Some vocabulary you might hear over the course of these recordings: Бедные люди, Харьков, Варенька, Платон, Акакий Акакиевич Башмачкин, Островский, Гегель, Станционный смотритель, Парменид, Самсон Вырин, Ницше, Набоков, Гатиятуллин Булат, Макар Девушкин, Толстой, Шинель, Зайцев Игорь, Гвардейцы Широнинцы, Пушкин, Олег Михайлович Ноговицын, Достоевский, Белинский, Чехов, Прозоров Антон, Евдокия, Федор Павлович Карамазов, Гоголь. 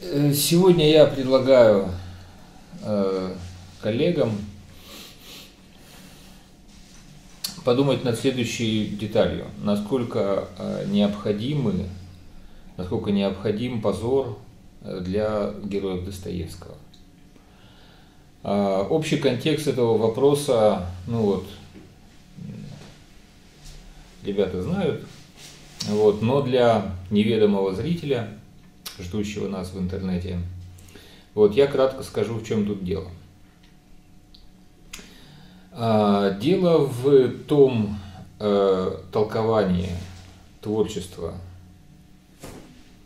Сегодня я предлагаю коллегам подумать над следующей деталью. Насколько необходим позор для героев Достоевского. Общий контекст этого вопроса, ну вот, ребята знают, вот, но для неведомого зрителя, ждущего нас в интернете, вот, я кратко скажу, в чем тут дело. Дело в том толковании творчества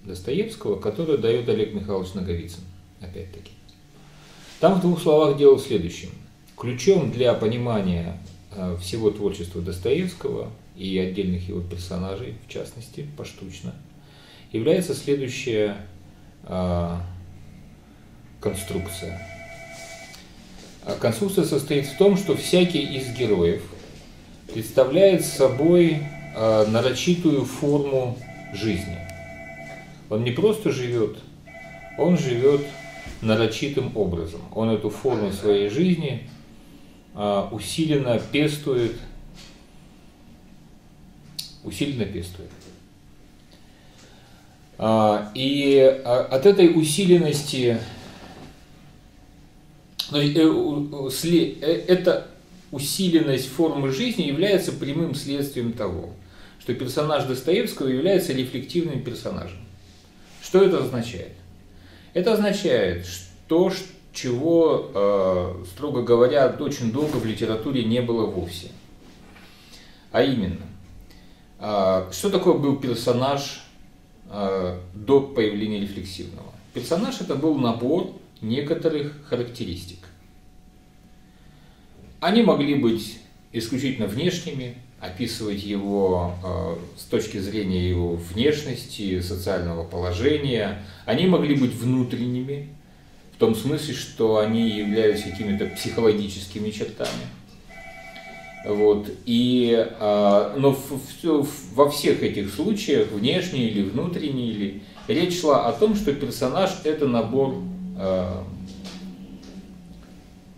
Достоевского, которое дает Олег Михайлович Ноговицын, опять-таки. Там в двух словах дело в следующем. Ключом для понимания всего творчества Достоевского и отдельных его персонажей, в частности, поштучно, является следующая конструкция. Конструкция состоит в том, что всякий из героев представляет собой нарочитую форму жизни. Он не просто живет, он живет нарочитым образом. Он эту форму своей жизни усиленно пестует. И от этой усиленности, эта усиленность формы жизни является прямым следствием того, что персонаж Достоевского является рефлективным персонажем. Что это означает? Это означает то, чего, строго говоря, очень долго в литературе не было вовсе. А именно, что такое был персонаж до появления рефлексивного? Персонаж – это был набор некоторых характеристик. Они могли быть исключительно внешними, описывать его с точки зрения его внешности, социального положения. Они могли быть внутренними, в том смысле, что они являются какими-то психологическими чертами. Вот. Но во всех этих случаях, внешний или внутренний, речь шла о том, что персонаж – это набор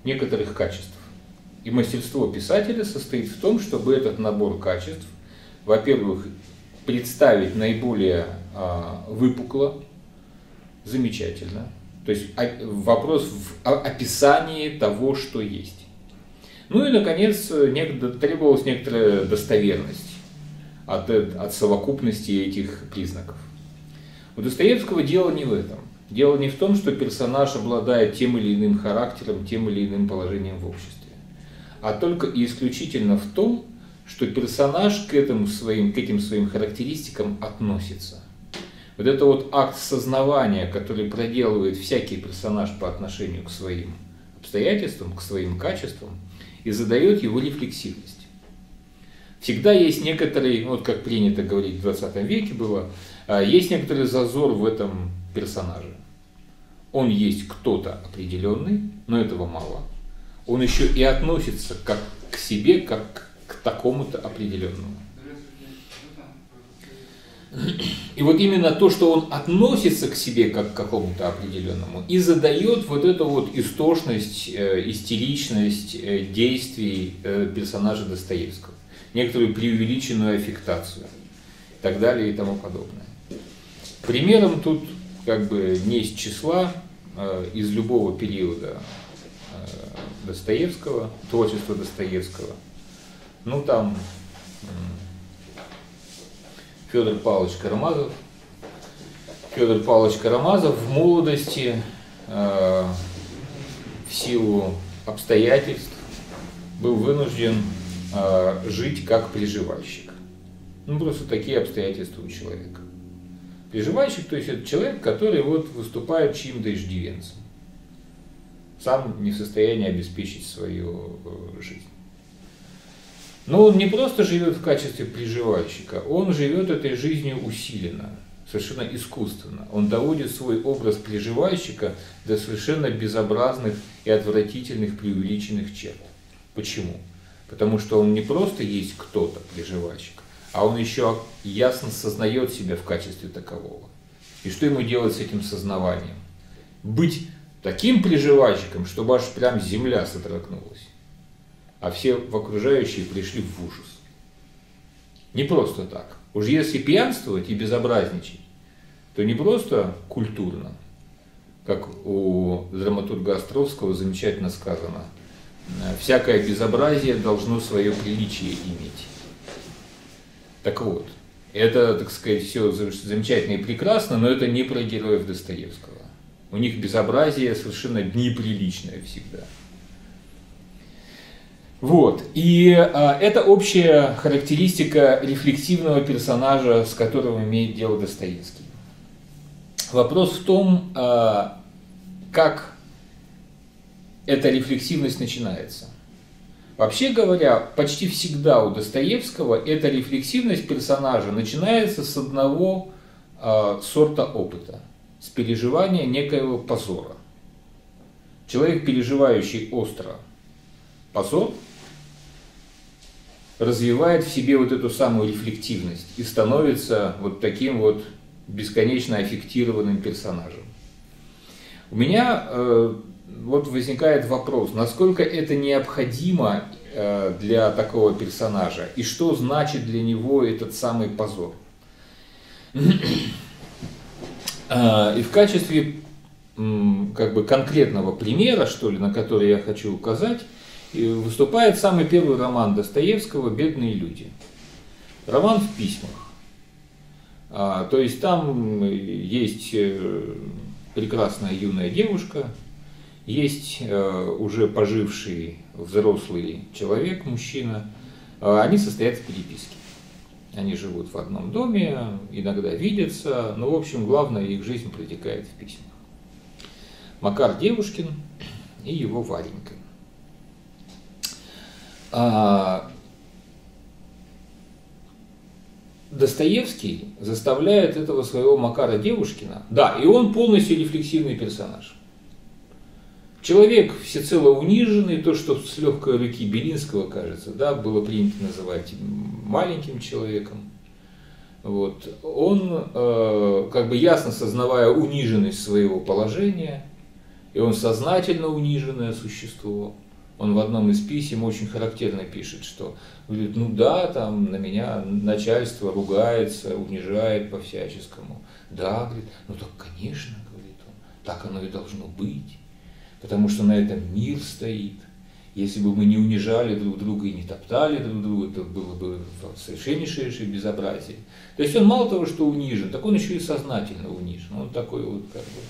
некоторых качеств. И мастерство писателя состоит в том, чтобы этот набор качеств, во-первых, представить наиболее выпукло, замечательно. То есть вопрос в описании того, что есть. Ну и, наконец, требовалась некоторая достоверность от совокупности этих признаков. У Достоевского дело не в этом. Дело не в том, что персонаж обладает тем или иным характером, тем или иным положением в обществе, а только и исключительно в том, что персонаж к этим своим характеристикам относится. Вот это вот акт сознавания, который проделывает всякий персонаж по отношению к своим обстоятельствам, к своим качествам, и задает его рефлексивность. Всегда есть некоторый, вот как принято говорить в 20 веке было, есть некоторый зазор в этом персонаже. Он есть кто-то определенный, но этого мало. Он еще и относится как к себе, как к такому-то определенному. И вот именно то, что он относится к себе как к какому-то определенному, и задает вот эту вот истошность, истеричность действий персонажа Достоевского, некоторую преувеличенную аффектацию и так далее и тому подобное. Примером тут как бы не из числа, из любого периода Достоевского, творчество Достоевского. Ну там Федор Павлович Карамазов. Федор Павлович Карамазов в молодости в силу обстоятельств был вынужден жить как приживальщик. Ну просто такие обстоятельства у человека. Приживальщик, то есть это человек, который вот выступает чьим-то иждивенцем. Сам не в состоянии обеспечить свою жизнь. Но он не просто живет в качестве приживальщика, он живет этой жизнью усиленно, совершенно искусственно. Он доводит свой образ приживальщика до совершенно безобразных и отвратительных преувеличенных черт. Почему? Потому что он не просто есть кто-то, приживальщик, а он еще ясно сознает себя в качестве такового. И что ему делать с этим сознаванием? Быть таким приживальщиком, чтобы аж прям земля содрогнулась, а все окружающие пришли в ужас. Не просто так. Уж если пьянствовать и безобразничать, то не просто культурно, как у драматурга Островского замечательно сказано, всякое безобразие должно свое приличие иметь. Так вот, это, так сказать, все замечательно и прекрасно, но это не про героев Достоевского. У них безобразие совершенно неприличное всегда. Вот. И это общая характеристика рефлексивного персонажа, с которым имеет дело Достоевский. Вопрос в том, как эта рефлексивность начинается. Вообще говоря, почти всегда у Достоевского эта рефлексивность персонажа начинается с одного сорта опыта, с переживания некоего позора. Человек, переживающий остро позор, развивает в себе вот эту самую рефлективность и становится вот таким вот бесконечно аффектированным персонажем. У меня вот возникает вопрос, насколько это необходимо для такого персонажа и что значит для него этот самый позор. И в качестве как бы конкретного примера, что ли, на который я хочу указать, выступает самый первый роман Достоевского «Бедные люди». Роман в письмах. То есть там есть прекрасная юная девушка, есть уже поживший взрослый человек, мужчина. Они состоят в переписке. Они живут в одном доме, иногда видятся, но, в общем, главное, их жизнь протекает в письмах. Макар Девушкин и его Варенька. Достоевский заставляет этого своего Макара Девушкина, да, и он полностью рефлексивный персонаж. Человек всецело униженный, то, что с легкой руки Белинского, кажется, да, было принято называть маленьким человеком. Вот. Он, как бы ясно сознавая униженность своего положения, и он сознательно униженное существо, он в одном из писем очень характерно пишет, что говорит, ну да, там на меня начальство ругается, унижает по-всяческому. Да, говорит, ну так конечно, говорит он, так оно и должно быть, потому что на этом мир стоит. Если бы мы не унижали друг друга и не топтали друг друга, то было бы совершеннейшее безобразие. То есть он мало того, что унижен, так он еще и сознательно унижен. Он такой вот как бы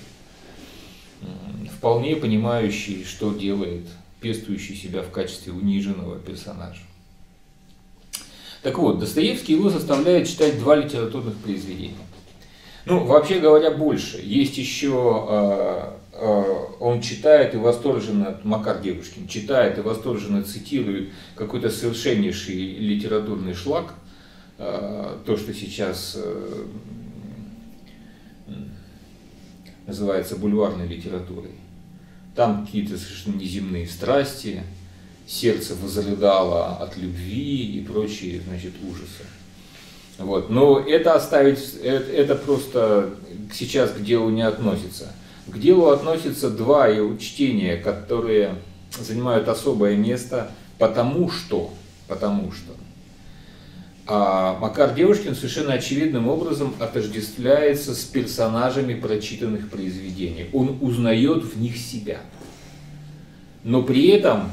вполне понимающий, что делает, пестующий себя в качестве униженного персонажа. Так вот, Достоевский его заставляет читать два литературных произведения. Ну, вообще говоря, больше. Есть еще, он читает и восторженно, Макар Девушкин читает и восторженно цитирует какой-то совершеннейший литературный шлак, то, что сейчас называется бульварной литературой. Там какие-то совершенно неземные страсти, сердце возрыдало от любви и прочие, значит, ужасы. Вот. Но это оставить, это просто сейчас к делу не относится. К делу относятся два его чтения, которые занимают особое место, потому что Макар Девушкин совершенно очевидным образом отождествляется с персонажами прочитанных произведений. Он узнает в них себя. Но при том,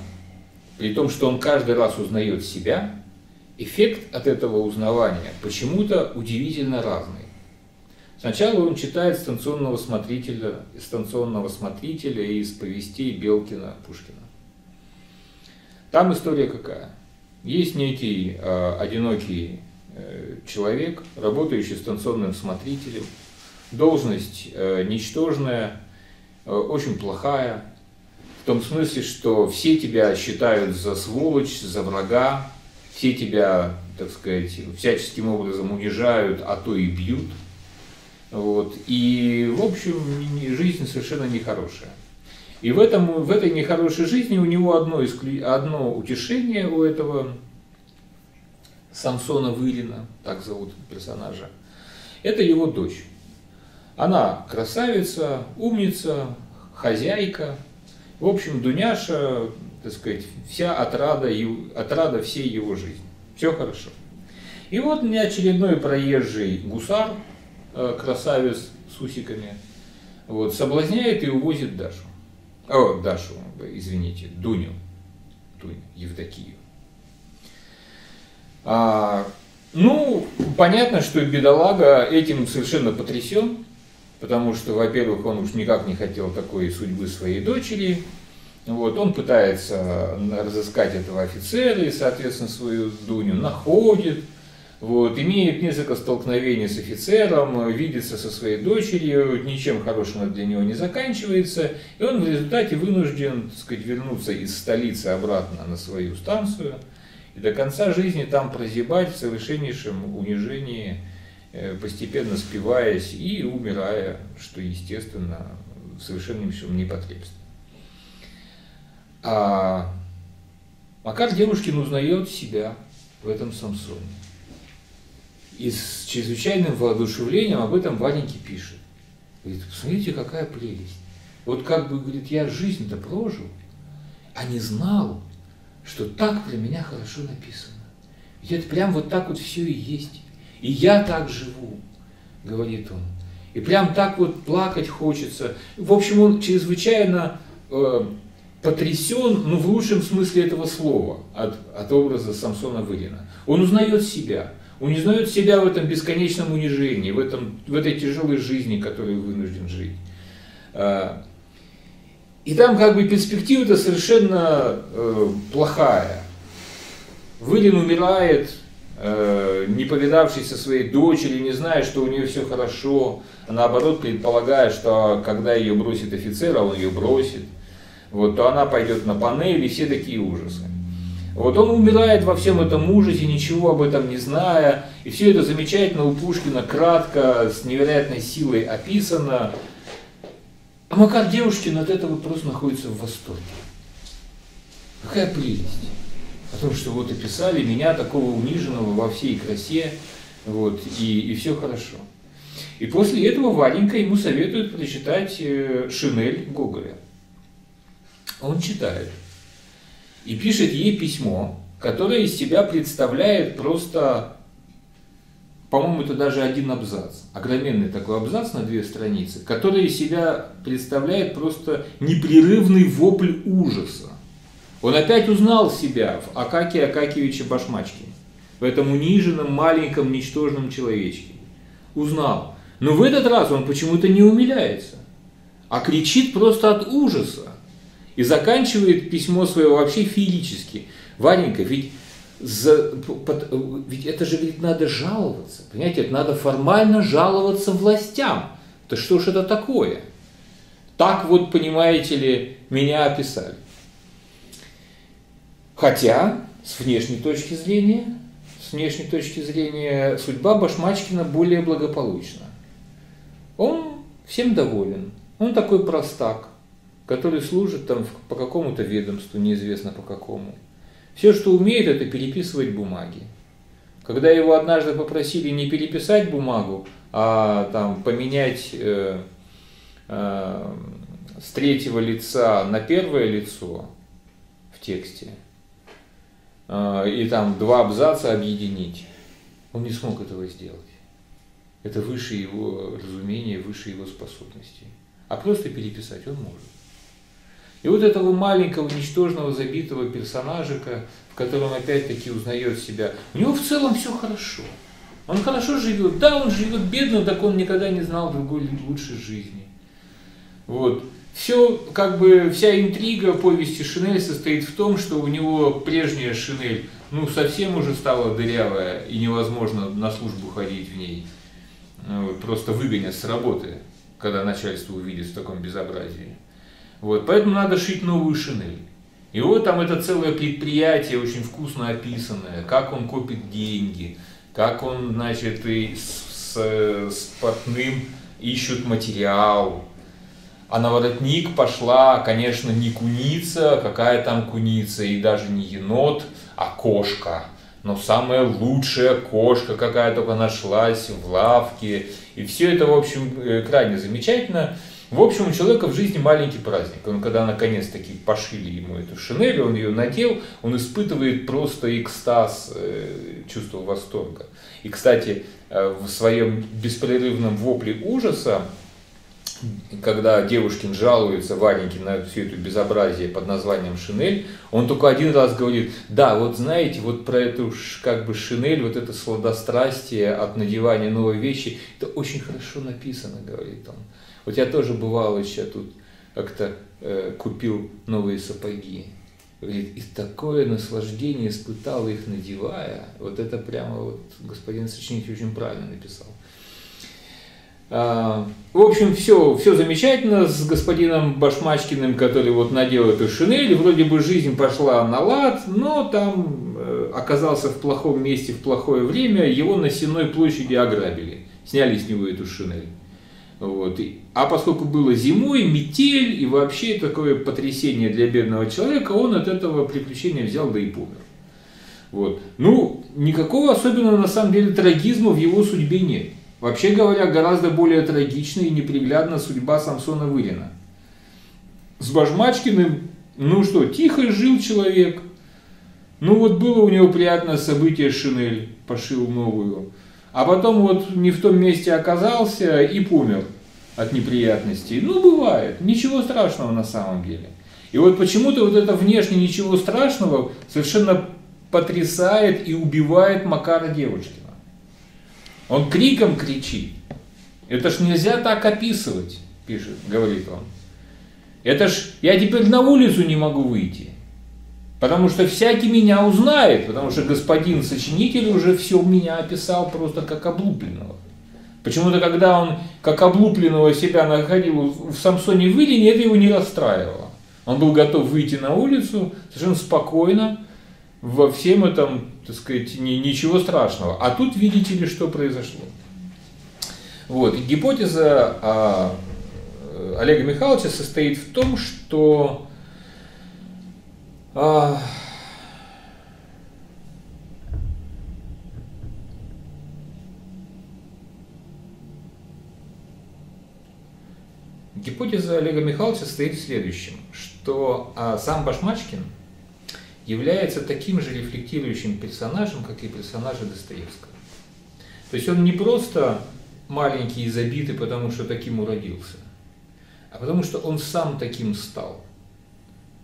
что он каждый раз узнает себя, эффект от этого узнавания почему-то удивительно разный. Сначала он читает «Станционного смотрителя» из повестей Белкина, Пушкина. Там история какая? Есть некий одинокий человек, работающий станционным смотрителем. Должность ничтожная, очень плохая. В том смысле, что все тебя считают за сволочь, за врага. Все тебя, так сказать, всяческим образом унижают, а то и бьют. Вот. И, в общем, жизнь совершенно нехорошая. И в этой нехорошей жизни у него одно утешение, у этого Самсона Вырина, так зовут персонажа, это его дочь. Она красавица, умница, хозяйка, в общем, Дуняша, так сказать, вся отрада всей его жизни. Все хорошо. И вот мне очередной проезжий гусар, красавец с усиками, вот, соблазняет и увозит Дашу. О, Дашу, извините, Дуню, Евдокию. Ну, понятно, что бедолага этим совершенно потрясен, потому что, во-первых, он уж никак не хотел такой судьбы своей дочери. Вот, он пытается разыскать этого офицера и, соответственно, свою Дуню находит. Вот, имеет несколько столкновений с офицером, видится со своей дочерью, ничем хорошим для него не заканчивается, и он в результате вынужден, так сказать, вернуться из столицы обратно на свою станцию и до конца жизни там прозябать в совершеннейшем унижении, постепенно спиваясь и умирая, что, естественно, в совершеннейшем непотребстве. А Макар Девушкин узнает себя в этом Самсоне. И с чрезвычайным воодушевлением об этом Вареньке пишет. Говорит, посмотрите, какая прелесть. Вот как бы, говорит, я жизнь-то прожил, а не знал, что так про меня хорошо написано. Ведь это прям вот так вот все и есть. И я так живу, говорит он. И прям так вот плакать хочется. В общем, он чрезвычайно потрясен, ну, в лучшем смысле этого слова, от образа Самсона Вырина. Он узнает себя. Он узнает себя в этом бесконечном унижении, в этой тяжелой жизни, которую вынужден жить. И там как бы перспектива-то совершенно плохая. Вырин умирает, не повидавшись со своей дочерью, не зная, что у нее все хорошо, а наоборот предполагая, что когда ее бросит офицер, а он ее бросит, вот, то она пойдет на панель, и все такие ужасы. Вот он умирает во всем этом ужасе, ничего об этом не зная, и все это замечательно у Пушкина кратко, с невероятной силой описано. А Макар Девушкин от этого просто находится в восторге. Какая прелесть! О том, что вот описали меня, такого униженного во всей красе, вот, и все хорошо. И после этого Варенька ему советует прочитать «Шинель» Гоголя. Он читает. И пишет ей письмо, которое из себя представляет просто, по-моему, это даже один абзац, огроменный такой абзац на 2 страницы, который из себя представляет просто непрерывный вопль ужаса. Он опять узнал себя в Акакии Акакиевиче Башмачкине, в этом униженном, маленьком, ничтожном человечке. Узнал. Но в этот раз он почему-то не умиляется, а кричит просто от ужаса. И заканчивает письмо свое вообще феерически. Варенька, ведь это же, ведь надо жаловаться, понимаете, это надо формально жаловаться властям. Да что ж это такое? Так вот, понимаете ли, меня описали. Хотя, с внешней точки зрения, судьба Башмачкина более благополучна. Он всем доволен, он такой простак, который служит там по какому-то ведомству, неизвестно по какому. Все, что умеет, это переписывать бумаги. Когда его однажды попросили не переписать бумагу, а там поменять с 3-го лица на 1-е лицо в тексте, и там 2 абзаца объединить, он не смог этого сделать. Это выше его разумения, выше его способностей. А просто переписать он может. И вот этого маленького, ничтожного, забитого персонажика, в котором опять-таки узнает себя, у него в целом все хорошо. Он хорошо живет. Да, он живет бедно, так он никогда не знал другой лучшей жизни. Вот. Все, как бы, вся интрига повести «Шинель» состоит в том, что у него прежняя «Шинель», ну, совсем уже стала дырявая, и невозможно на службу ходить в ней. Просто выгонят с работы, когда начальство увидит в таком безобразии. Вот, поэтому надо шить новую шинель. И вот там это целое предприятие, очень вкусно описанное, как он копит деньги, как он, значит, и с портным ищут материал. А на воротник пошла, конечно, не куница, какая там куница, и даже не енот, а кошка. Но самая лучшая кошка, какая только нашлась в лавке. И все это, в общем, крайне замечательно. В общем, у человека в жизни маленький праздник. Он, когда наконец-таки пошили ему эту шинель, он ее надел, он испытывает просто экстаз, чувство восторга. И, кстати, в своем беспрерывном вопле ужаса, когда Девушкин жалуется Вареньке на всю эту безобразие под названием шинель, он только один раз говорит: да, вот знаете, вот про эту как бы шинель, вот это сладострастие от надевания новой вещи, это очень хорошо написано, говорит он. Вот я тоже бывал еще тут, как-то купил новые сапоги. Говорит, и такое наслаждение испытал их надевая. Вот это прямо вот господин сочинитель очень правильно написал. В общем, все замечательно с господином Башмачкиным, который вот надел эту шинель, вроде бы жизнь пошла на лад, но там оказался в плохом месте в плохое время, его на Сенной площади ограбили, сняли с него эту шинель. Вот. А поскольку было зимой, метель и вообще такое потрясение для бедного человека, он от этого приключения взял да и помер. Вот. Ну, никакого особенного на самом деле трагизма в его судьбе нет. Вообще говоря, гораздо более трагична и неприглядна судьба Самсона Вырина. С Башмачкиным, ну что, тихо жил человек. Ну вот было у него приятное событие, шинель пошил новую. А потом вот не в том месте оказался и помер от неприятностей. Ну бывает, ничего страшного на самом деле. И вот почему-то вот это внешне ничего страшного совершенно потрясает и убивает Макара Девушкина. Он криком кричит. Это ж нельзя так описывать, пишет, говорит он. Это ж я теперь на улицу не могу выйти, потому что всякий меня узнает, потому что господин сочинитель уже все меня описал просто как облупленного. Почему-то, когда он как облупленного себя находил в Самсоне Вырине, это его не расстраивало. Он был готов выйти на улицу совершенно спокойно, во всем этом, так сказать, ничего страшного. А тут видите ли, что произошло. Вот. Гипотеза Олега Михайловича состоит в том, что гипотеза Олега Михайловича состоит в следующем, что сам Башмачкин является таким же рефлектирующим персонажем, как и персонажи Достоевского. То есть он не просто маленький и забитый, потому что таким уродился, а потому что он сам таким стал.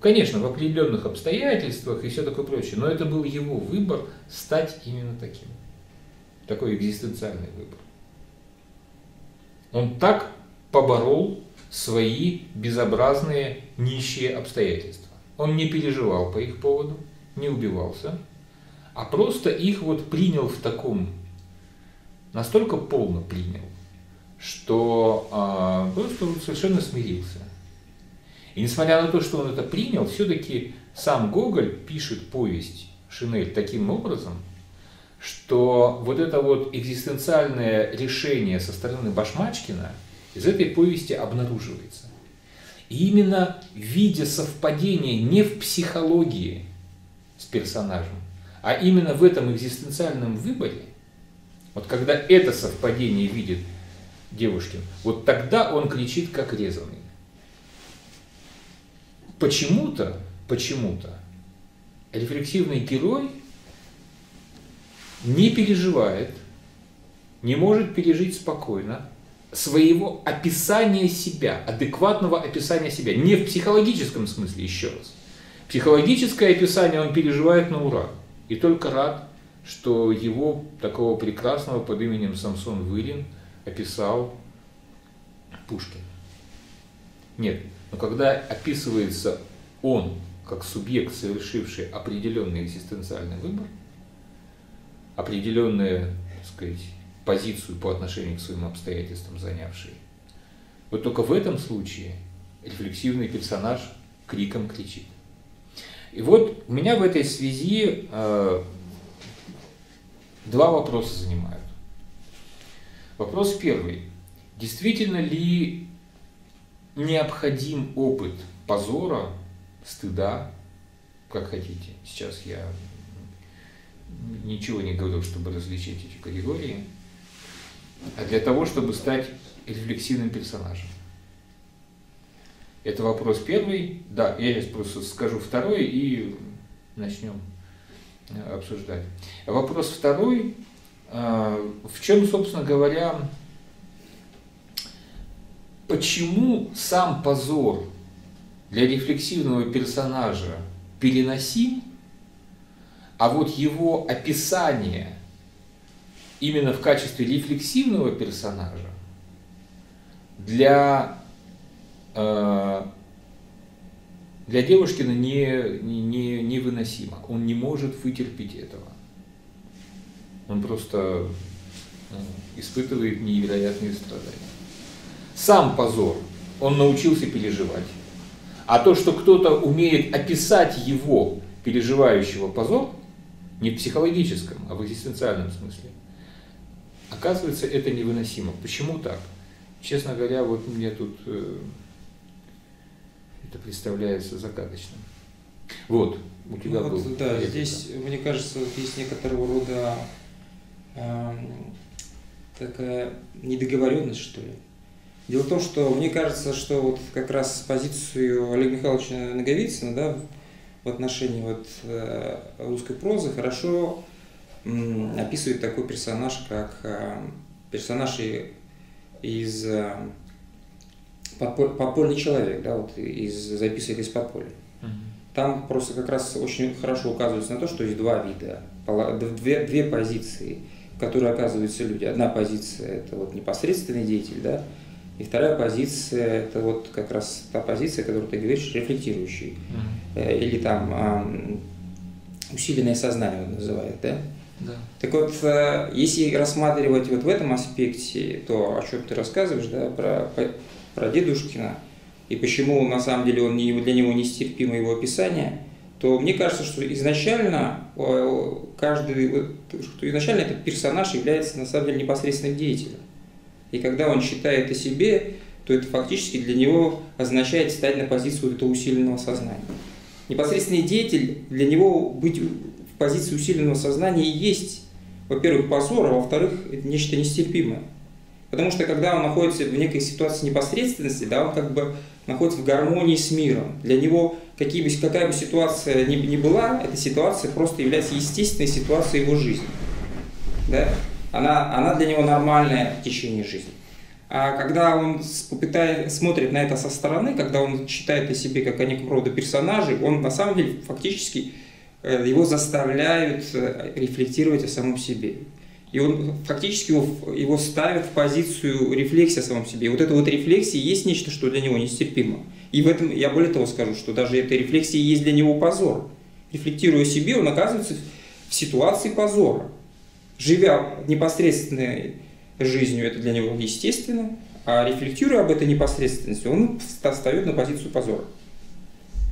Конечно, в определенных обстоятельствах и все такое прочее, но это был его выбор стать именно таким. Такой экзистенциальный выбор. Он так поборол свои безобразные нищие обстоятельства. Он не переживал по их поводу, не убивался, а просто их вот принял в таком, настолько полно принял, что просто совершенно смирился. И несмотря на то, что он это принял, все-таки сам Гоголь пишет повесть «Шинель» таким образом, что вот это вот экзистенциальное решение со стороны Башмачкина из этой повести обнаруживается. И именно видя совпадение не в психологии с персонажем, а именно в этом экзистенциальном выборе, вот когда это совпадение видит Девушкин, вот тогда он кричит как резаный. Почему-то рефлексивный герой не переживает, не может пережить спокойно своего описания себя, адекватного описания себя. Не в психологическом смысле, еще раз. Психологическое описание он переживает на ура. И только рад, что его, такого прекрасного под именем Самсон Вырин, описал Пушкин. Нет, но когда описывается он, как субъект, совершивший определенный экзистенциальный выбор, определенное, так сказать, позицию по отношению к своим обстоятельствам занявший. Вот только в этом случае рефлексивный персонаж криком кричит. И вот меня в этой связи два вопроса занимают. Вопрос первый. Действительно ли необходим опыт позора, стыда, как хотите, сейчас я ничего не говорю, чтобы различить эти категории, а для того, чтобы стать рефлексивным персонажем. Это вопрос первый. Да, я сейчас просто скажу второй и начнем обсуждать. Вопрос второй. В чем, собственно говоря, почему сам позор для рефлексивного персонажа переносим, а вот его описание именно в качестве рефлексивного персонажа для Девушкина невыносимо. Он не может вытерпеть этого. Он просто испытывает невероятные страдания. Сам позор он научился переживать. А то, что кто-то умеет описать его, переживающего позор, не в психологическом, а в экзистенциальном смысле, оказывается, это невыносимо. Почему так? Честно говоря, вот мне тут это представляется загадочным. Вот, у тебя ну, был... Вот, да, здесь, мне кажется, есть некоторого рода такая недоговоренность, что ли. Дело в том, что мне кажется, что вот как раз позицию Олега Михайловича Ноговицына, да, в отношении вот русской прозы хорошо описывает такой персонаж, как персонаж из подпольный человек, да, вот из записок из подполья. Там просто как раз очень хорошо указывается на то, что есть два вида, две позиции, в которые оказываются люди. Одна позиция – это вот непосредственный деятель, да. И вторая позиция – это вот как раз та позиция, которую ты говоришь, рефлектирующий, или там усиленное сознание он называет, да? Да. Так вот, если рассматривать вот в этом аспекте то, о чем ты рассказываешь, да, про Дедушкина, и почему на самом деле он для него нестерпимо его описание, то мне кажется, что изначально этот персонаж является на самом деле непосредственным деятелем. И когда он считает о себе, то это фактически для него означает стать на позицию этого усиленного сознания. Непосредственный деятель, для него быть в позиции усиленного сознания и есть, во-первых, позор, а во-вторых, нечто нестерпимое. Потому что когда он находится в некой ситуации непосредственности, да, он как бы находится в гармонии с миром. Для него какая бы ситуация ни была, эта ситуация просто является естественной ситуацией его жизни. Да? Она для него нормальная в течение жизни. А когда он смотрит на это со стороны, когда он считает о себе как о неком роде персонажей, он на самом деле фактически его заставляют рефлектировать о самом себе. И он фактически его ставят в позицию рефлексии о самом себе. И вот эта вот рефлексия есть нечто, что для него нестерпимо. И в этом я более того скажу, что даже эта рефлексия есть для него позор. Рефлектируя о себе, он оказывается в ситуации позора. Живя непосредственной жизнью, это для него естественно, а рефлектируя об этой непосредственности, он встает на позицию позора.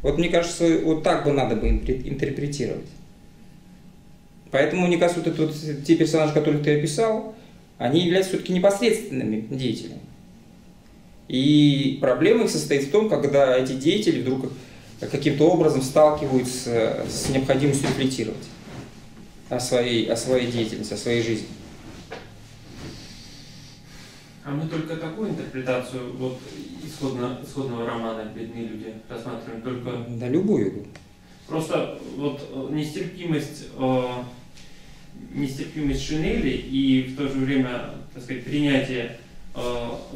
Вот мне кажется, вот так бы надо бы интерпретировать. Поэтому, мне кажется, вот те персонажи, которых ты описал, они являются все-таки непосредственными деятелями. И проблема их состоит в том, когда эти деятели вдруг каким-то образом сталкиваются с необходимостью рефлектировать о своей деятельности, о своей жизни. А мы только такую интерпретацию вот исходного романа «Бедные люди» рассматриваем только... Да, любую. Просто вот нестерпимость Шинели и в то же время, так сказать, принятие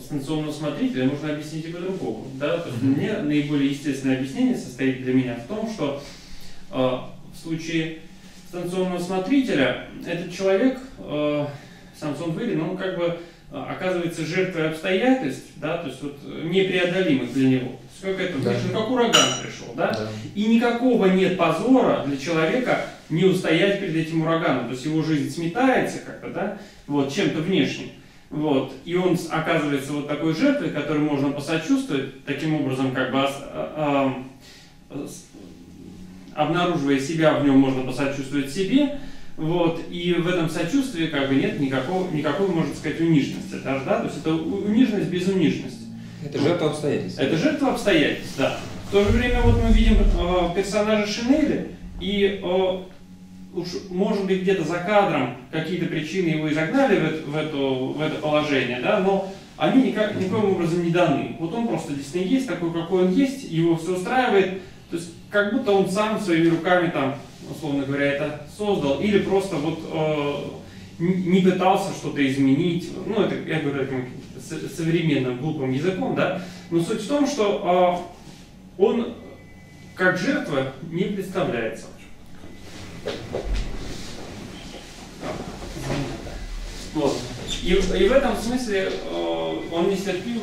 станционного смотрителя можно объяснить и по-другому. Да? То есть мне наиболее естественное объяснение состоит для меня в том, что в случае станционного смотрителя, этот человек, Самсон Вырин, он как бы оказывается жертвой обстоятельств, да, то есть вот непреодолимых для него. То есть, как ураган пришел, да? Да. И никакого нет позора для человека не устоять перед этим ураганом. То есть его жизнь сметается как-то, да, вот, чем-то внешним. Вот. И он оказывается вот такой жертвой, которой можно посочувствовать, таким образом как бы... обнаруживая себя, в нем можно посочувствовать себе, вот, и в этом сочувствии как бы нет никакой, можно сказать, униженности, даже, да, то есть это униженность без униженности. Это жертва обстоятельств. Это жертва обстоятельств, да. В то же время вот мы видим персонажа Шинели, и уж, может быть, где-то за кадром какие-то причины его изогнали в это положение, да, но они никаким образом не даны. Вот он просто действительно есть, такой, какой он есть, его все устраивает, то есть как будто он сам своими руками, там, условно говоря, это создал, или просто вот не пытался что-то изменить, ну, это, я говорю, современным глупым языком, да, но суть в том, что он как жертва не представляется. Вот. И в этом смысле он нестерпим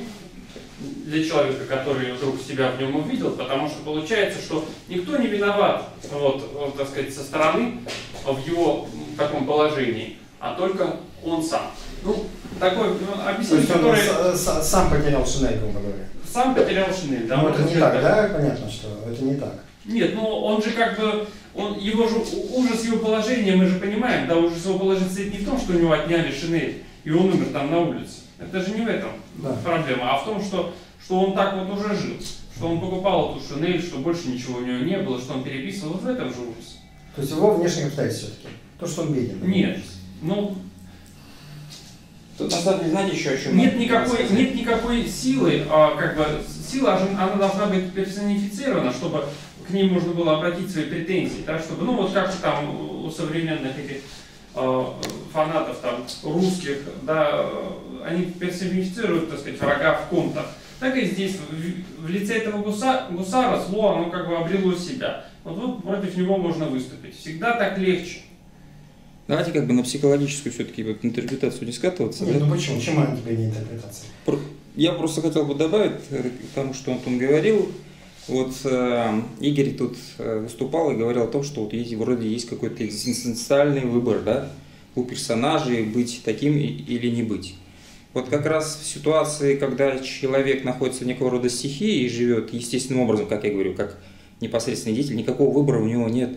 для человека, который вдруг себя в нем увидел, потому что получается, что никто не виноват, вот, так сказать, со стороны в его таком положении, а только он сам. Ну, такое объяснение, которое... Сам потерял шинель, грубо говоря. Сам потерял шинель, да? Ну, это не так, да? Понятно, что это не так. Нет, ну он же как бы... его же, ужас его положения, мы же понимаем, да, ужас его положения состоит не в том, что у него отняли шинель, и он умер там на улице. Это же не в этом проблема, а в том, что он так вот уже жил, что он покупал эту шинель, что больше ничего у него не было, что он переписывал, вот в этом же ужас. То есть его внешний обстоятельств все-таки? То, что он беден? Нет, ну... Тут на самом деле, знаете, еще о чем нет никакой силы, как бы, сила, она должна быть персонифицирована, чтобы к ней можно было обратить свои претензии, да, чтобы, ну вот как там у современных этих фанатов там русских, да, они персонифицируют, так сказать, врага в ком-то. Так и здесь в лице этого гусара зло, оно как бы обрело себя. Вот против него можно выступить. Всегда так легче. Давайте как бы на психологическую все-таки вот интерпретацию не скатываться. Нет, да? Ну почему? Почему не интерпретация? Я просто хотел бы добавить к тому, что Антон говорил. Вот Игорь тут выступал и говорил о том, что вот есть, вроде есть какой-то экзистенциальный выбор, да, у персонажей быть таким или не быть. Вот как раз в ситуации, когда человек находится в некого рода стихии и живет естественным образом, как я говорю, как непосредственный деятель, никакого выбора у него нет.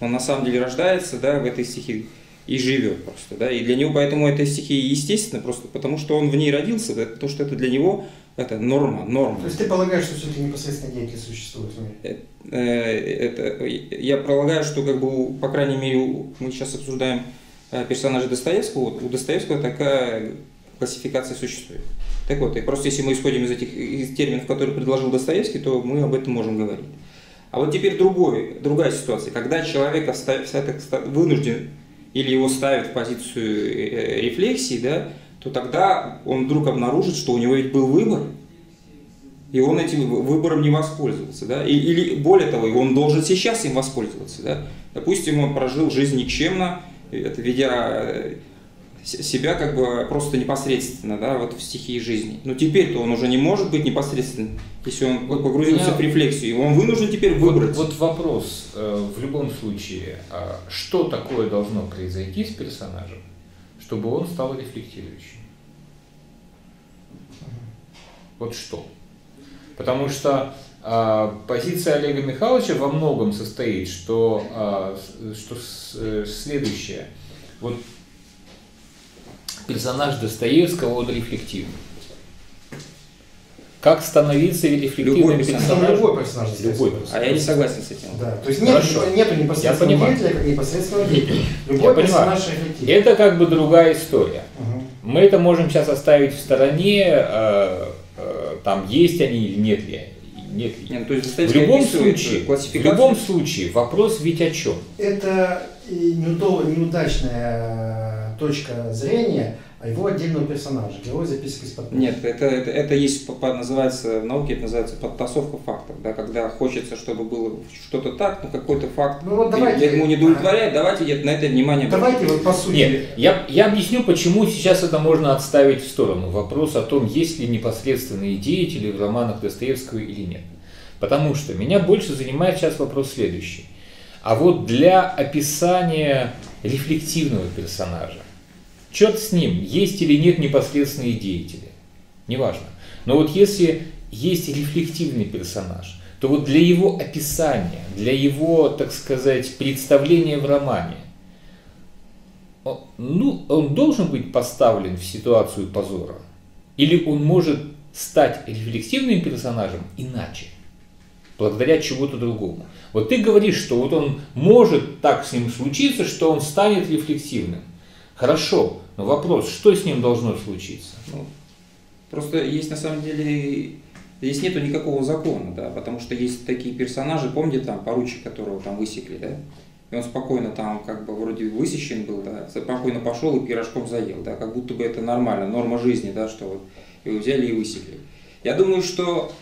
Он на самом деле рождается, да, в этой стихии и живет просто, да, и для него поэтому эта стихия естественна, просто потому что он в ней родился, да, то, что это для него это норма. То есть ты полагаешь, что все-таки непосредственно деятели существуют в мире? Я полагаю, что, как бы, по крайней мере, мы сейчас обсуждаем персонажей Достоевского, вот у Достоевского такая классификация существует. Так вот, и просто если мы исходим из терминов, которые предложил Достоевский, то мы об этом можем говорить. А вот теперь другая ситуация, когда человек вынужден или его ставят в позицию рефлексии, да, то тогда он вдруг обнаружит, что у него ведь был выбор, и он этим выбором не воспользовался. Да? Или более того, он должен сейчас им воспользоваться. Да? Допустим, он прожил жизнь никчемно, ведя себя как бы просто непосредственно, да, вот в стихии жизни. Но теперь-то он уже не может быть непосредственным, если он погрузился в рефлексию, он вынужден теперь выбрать. Вот вопрос в любом случае, что такое должно произойти с персонажем, чтобы он стал рефлектирующим? Вот что? Потому что позиция Олега Михайловича во многом состоит, что следующее. Вот персонаж Достоевского, он рефлективный. Как становиться рефлективным персонажем? Любой персонаж. А я не согласен с этим. Да. То есть нету непосредственного деятеля, как непосредственного деятеля. Любой персонаж рефлективный. Это как бы другая история. Угу. Мы это можем сейчас оставить в стороне, там есть они или нет ли. Нет, то есть в любом случае вопрос ведь о чем? Это неудачная точка зрения его отдельного персонажа, его записки из-под... Нет, это есть, называется, в науке это называется подтасовка фактов, да, когда хочется, чтобы было что-то так, но какой-то факт, ну, вот давайте, ему не удовлетворяет, давайте на это внимание... Давайте вот по сути... Нет, я объясню, почему сейчас это можно отставить в сторону. Вопрос о том, есть ли непосредственные деятели в романах Достоевского или нет. Потому что меня больше занимает сейчас вопрос следующий. А вот для описания рефлективного персонажа, черт с ним, есть или нет непосредственные деятели, неважно. Но вот если есть рефлективный персонаж, то вот для его описания, для его, так сказать, представления в романе, ну, он должен быть поставлен в ситуацию позора, или он может стать рефлективным персонажем иначе, благодаря чему-то другому. Вот ты говоришь, что вот он может так с ним случиться, что он станет рефлексивным. Хорошо, но вопрос, что с ним должно случиться? Ну, просто есть на самом деле, здесь нету никакого закона, да, потому что есть такие персонажи, помните там поручик, которого там высекли, да? И он спокойно там как бы вроде высечен был, да, спокойно пошел и пирожком заел, да, как будто бы это нормально, норма жизни, да, что вот его взяли и высекли. Я думаю, что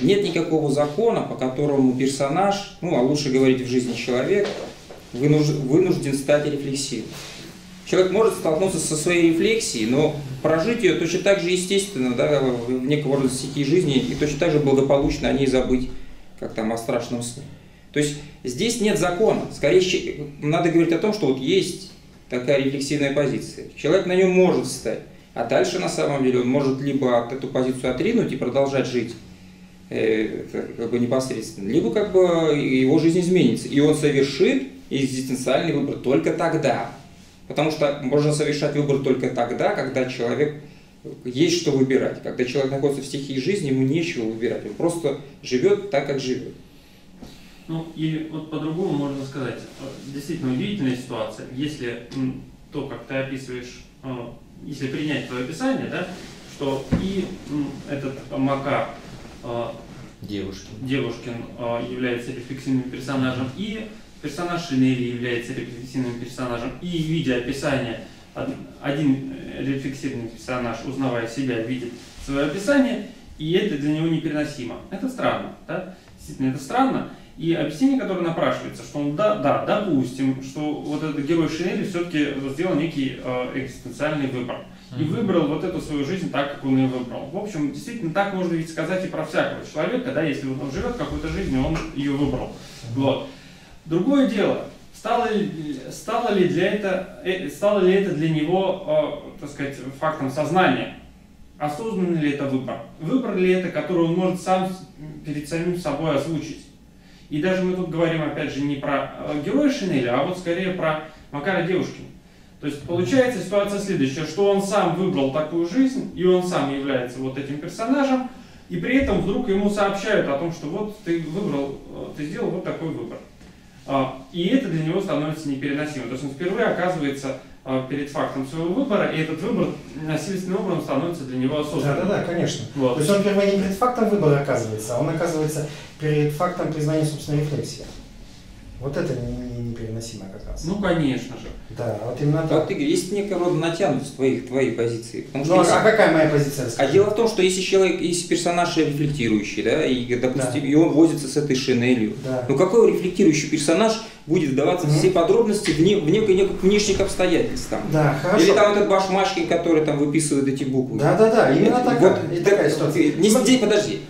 нет никакого закона, по которому персонаж, ну, а лучше говорить в жизни человек, вынужден стать рефлексивным. Человек может столкнуться со своей рефлексией, но прожить ее точно так же естественно, да, в некого рода стихии жизни, и точно так же благополучно о ней забыть, как там о страшном сне. То есть здесь нет закона. Скорее, надо говорить о том, что вот есть такая рефлексивная позиция. Человек на нее может встать, а дальше на самом деле он может либо эту позицию отринуть и продолжать жить как бы непосредственно, либо как бы его жизнь изменится, и он совершит экзистенциальный выбор только тогда. Потому что можно совершать выбор только тогда, когда человек есть что выбирать. Когда человек находится в стихии жизни, ему нечего выбирать. Он просто живет так, как живет. Ну и вот по-другому можно сказать. Действительно удивительная ситуация. Если то, как ты описываешь, если принять твое описание, да, что и этот Макар Девушкин является рефлексивным персонажем, и персонаж Шинели является рефлексивным персонажем, и, видя описание, один рефлексивный персонаж, узнавая себя, видит свое описание, и это для него непереносимо. Это странно, да? Действительно, это странно. И объяснение, которое напрашивается, что он, допустим, что вот этот герой Шинели все-таки сделал некий экзистенциальный выбор. И выбрал вот эту свою жизнь так, как он ее выбрал. В общем, действительно, так можно ведь сказать и про всякого человека, да, если он живет какой-то жизнью, он ее выбрал. Вот. Другое дело, стало ли это для него, так сказать, фактом сознания? Осознанный ли это выбор? Выбор ли это, который он может сам перед самим собой озвучить? И даже мы тут говорим, опять же, не про героя Шинеля, а вот скорее про Макара Девушкина. То есть получается ситуация следующая, что он сам выбрал такую жизнь, и он сам является вот этим персонажем, и при этом вдруг ему сообщают о том, что вот ты выбрал, ты сделал вот такой выбор. И это для него становится непереносимым. То есть он впервые оказывается перед фактом своего выбора, и этот выбор насильственным образом становится для него осознанным. Да, конечно. Вот. То есть он впервые не перед фактом выбора оказывается, а он оказывается перед фактом признания собственной рефлексии. Вот это непереносимо как раз. Ну, конечно же. Да, вот именно так. Вот, Игорь, есть некая рода натянутость твоей позиции. Потому что если... А какая моя позиция? Расскажи. А дело в том, что если человек, если персонаж рефлектирующий, да, и, допустим, да, и он возится с этой Шинелью, да, ну какой рефлектирующий персонаж будет вдаваться в все подробности в неких внешних обстоятельствах? Да, хорошо. Или там этот Башмачкин, который там выписывает эти буквы. Да, именно так. Вот такая ситуация. Подожди.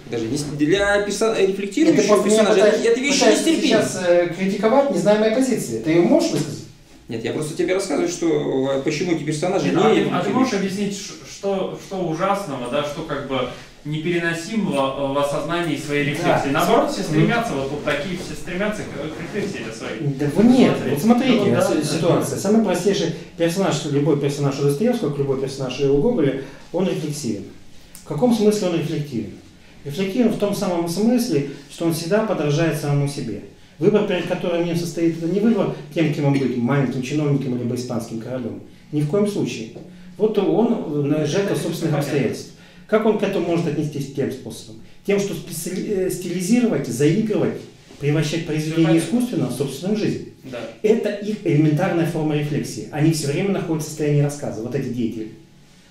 Для рефлектирующего персонажа это вещь нестерпимая. Сейчас критиковать, не зная моей позиции. Ты ее можешь высказать? Нет, я просто тебе рассказываю, что почему эти персонажи... Нет, ты можешь объяснить, что ужасного, да, что как бы непереносимого в осознании своей рефлексии? Да. Наоборот, все стремятся, вот такие все стремятся к рефлексии своей. Да нет, вот смотрите, ситуация. Самый простейший персонаж, любой персонаж у Достоевского, любой персонаж у Гоголя, он рефлексивен. В каком смысле он рефлективен? Рефлективен в том самом смысле, что он всегда подражает самому себе. Выбор, перед которым он состоит, это не выбор тем, кем он будет, маленьким чиновником или испанским королем. Ни в коем случае. Вот он наезжает от собственных обстоятельств. Как он к этому может отнестись тем способом? Тем, что стилизировать, заигрывать, превращать произведение искусственного в собственную жизнь. Да. Это их элементарная форма рефлексии. Они все время находятся в состоянии рассказа, вот эти деятели.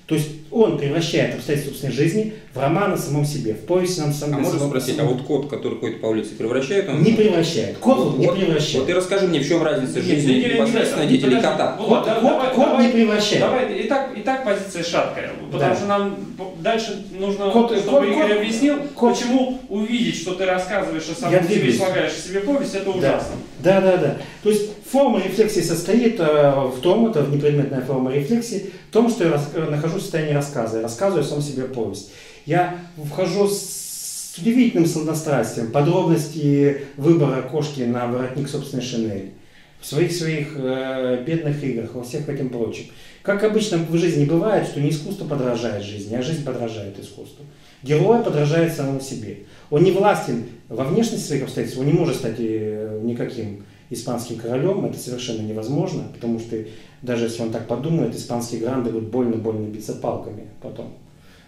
То есть он превращает обстоятельства собственной жизни в роман о самом себе, в повесть о самом себе. А можно спросить, а вот кот, который ходит по улице, превращает он? Не превращает. Кот не превращает. Вот и расскажи мне, в чем разница жизни непосредственно деятелей и кота. Кот не превращает. Давай, и так позиция шаткая, потому что нам дальше нужно, чтобы Игорь объяснил, почему увидеть, что ты рассказываешь о самом себе и слагаешь себе повесть, это ужасно. Да. То есть форма рефлексии состоит в том, это непредметная форма рефлексии, в том, что я нахожусь в состоянии рассказа, я рассказываю сам себе повесть. Я вхожу с удивительным сладострастием, подробности выбора кошки на воротник собственной шинели, в своих бедных играх, во всех этим прочем. Как обычно в жизни бывает, что не искусство подражает жизни, а жизнь подражает искусству. Герой подражает самому себе. Он не властен во внешности своих обстоятельств, он не может стать никаким испанским королем, это совершенно невозможно, потому что даже если он так подумает, испанские гранды будут больно-больно биться палками потом.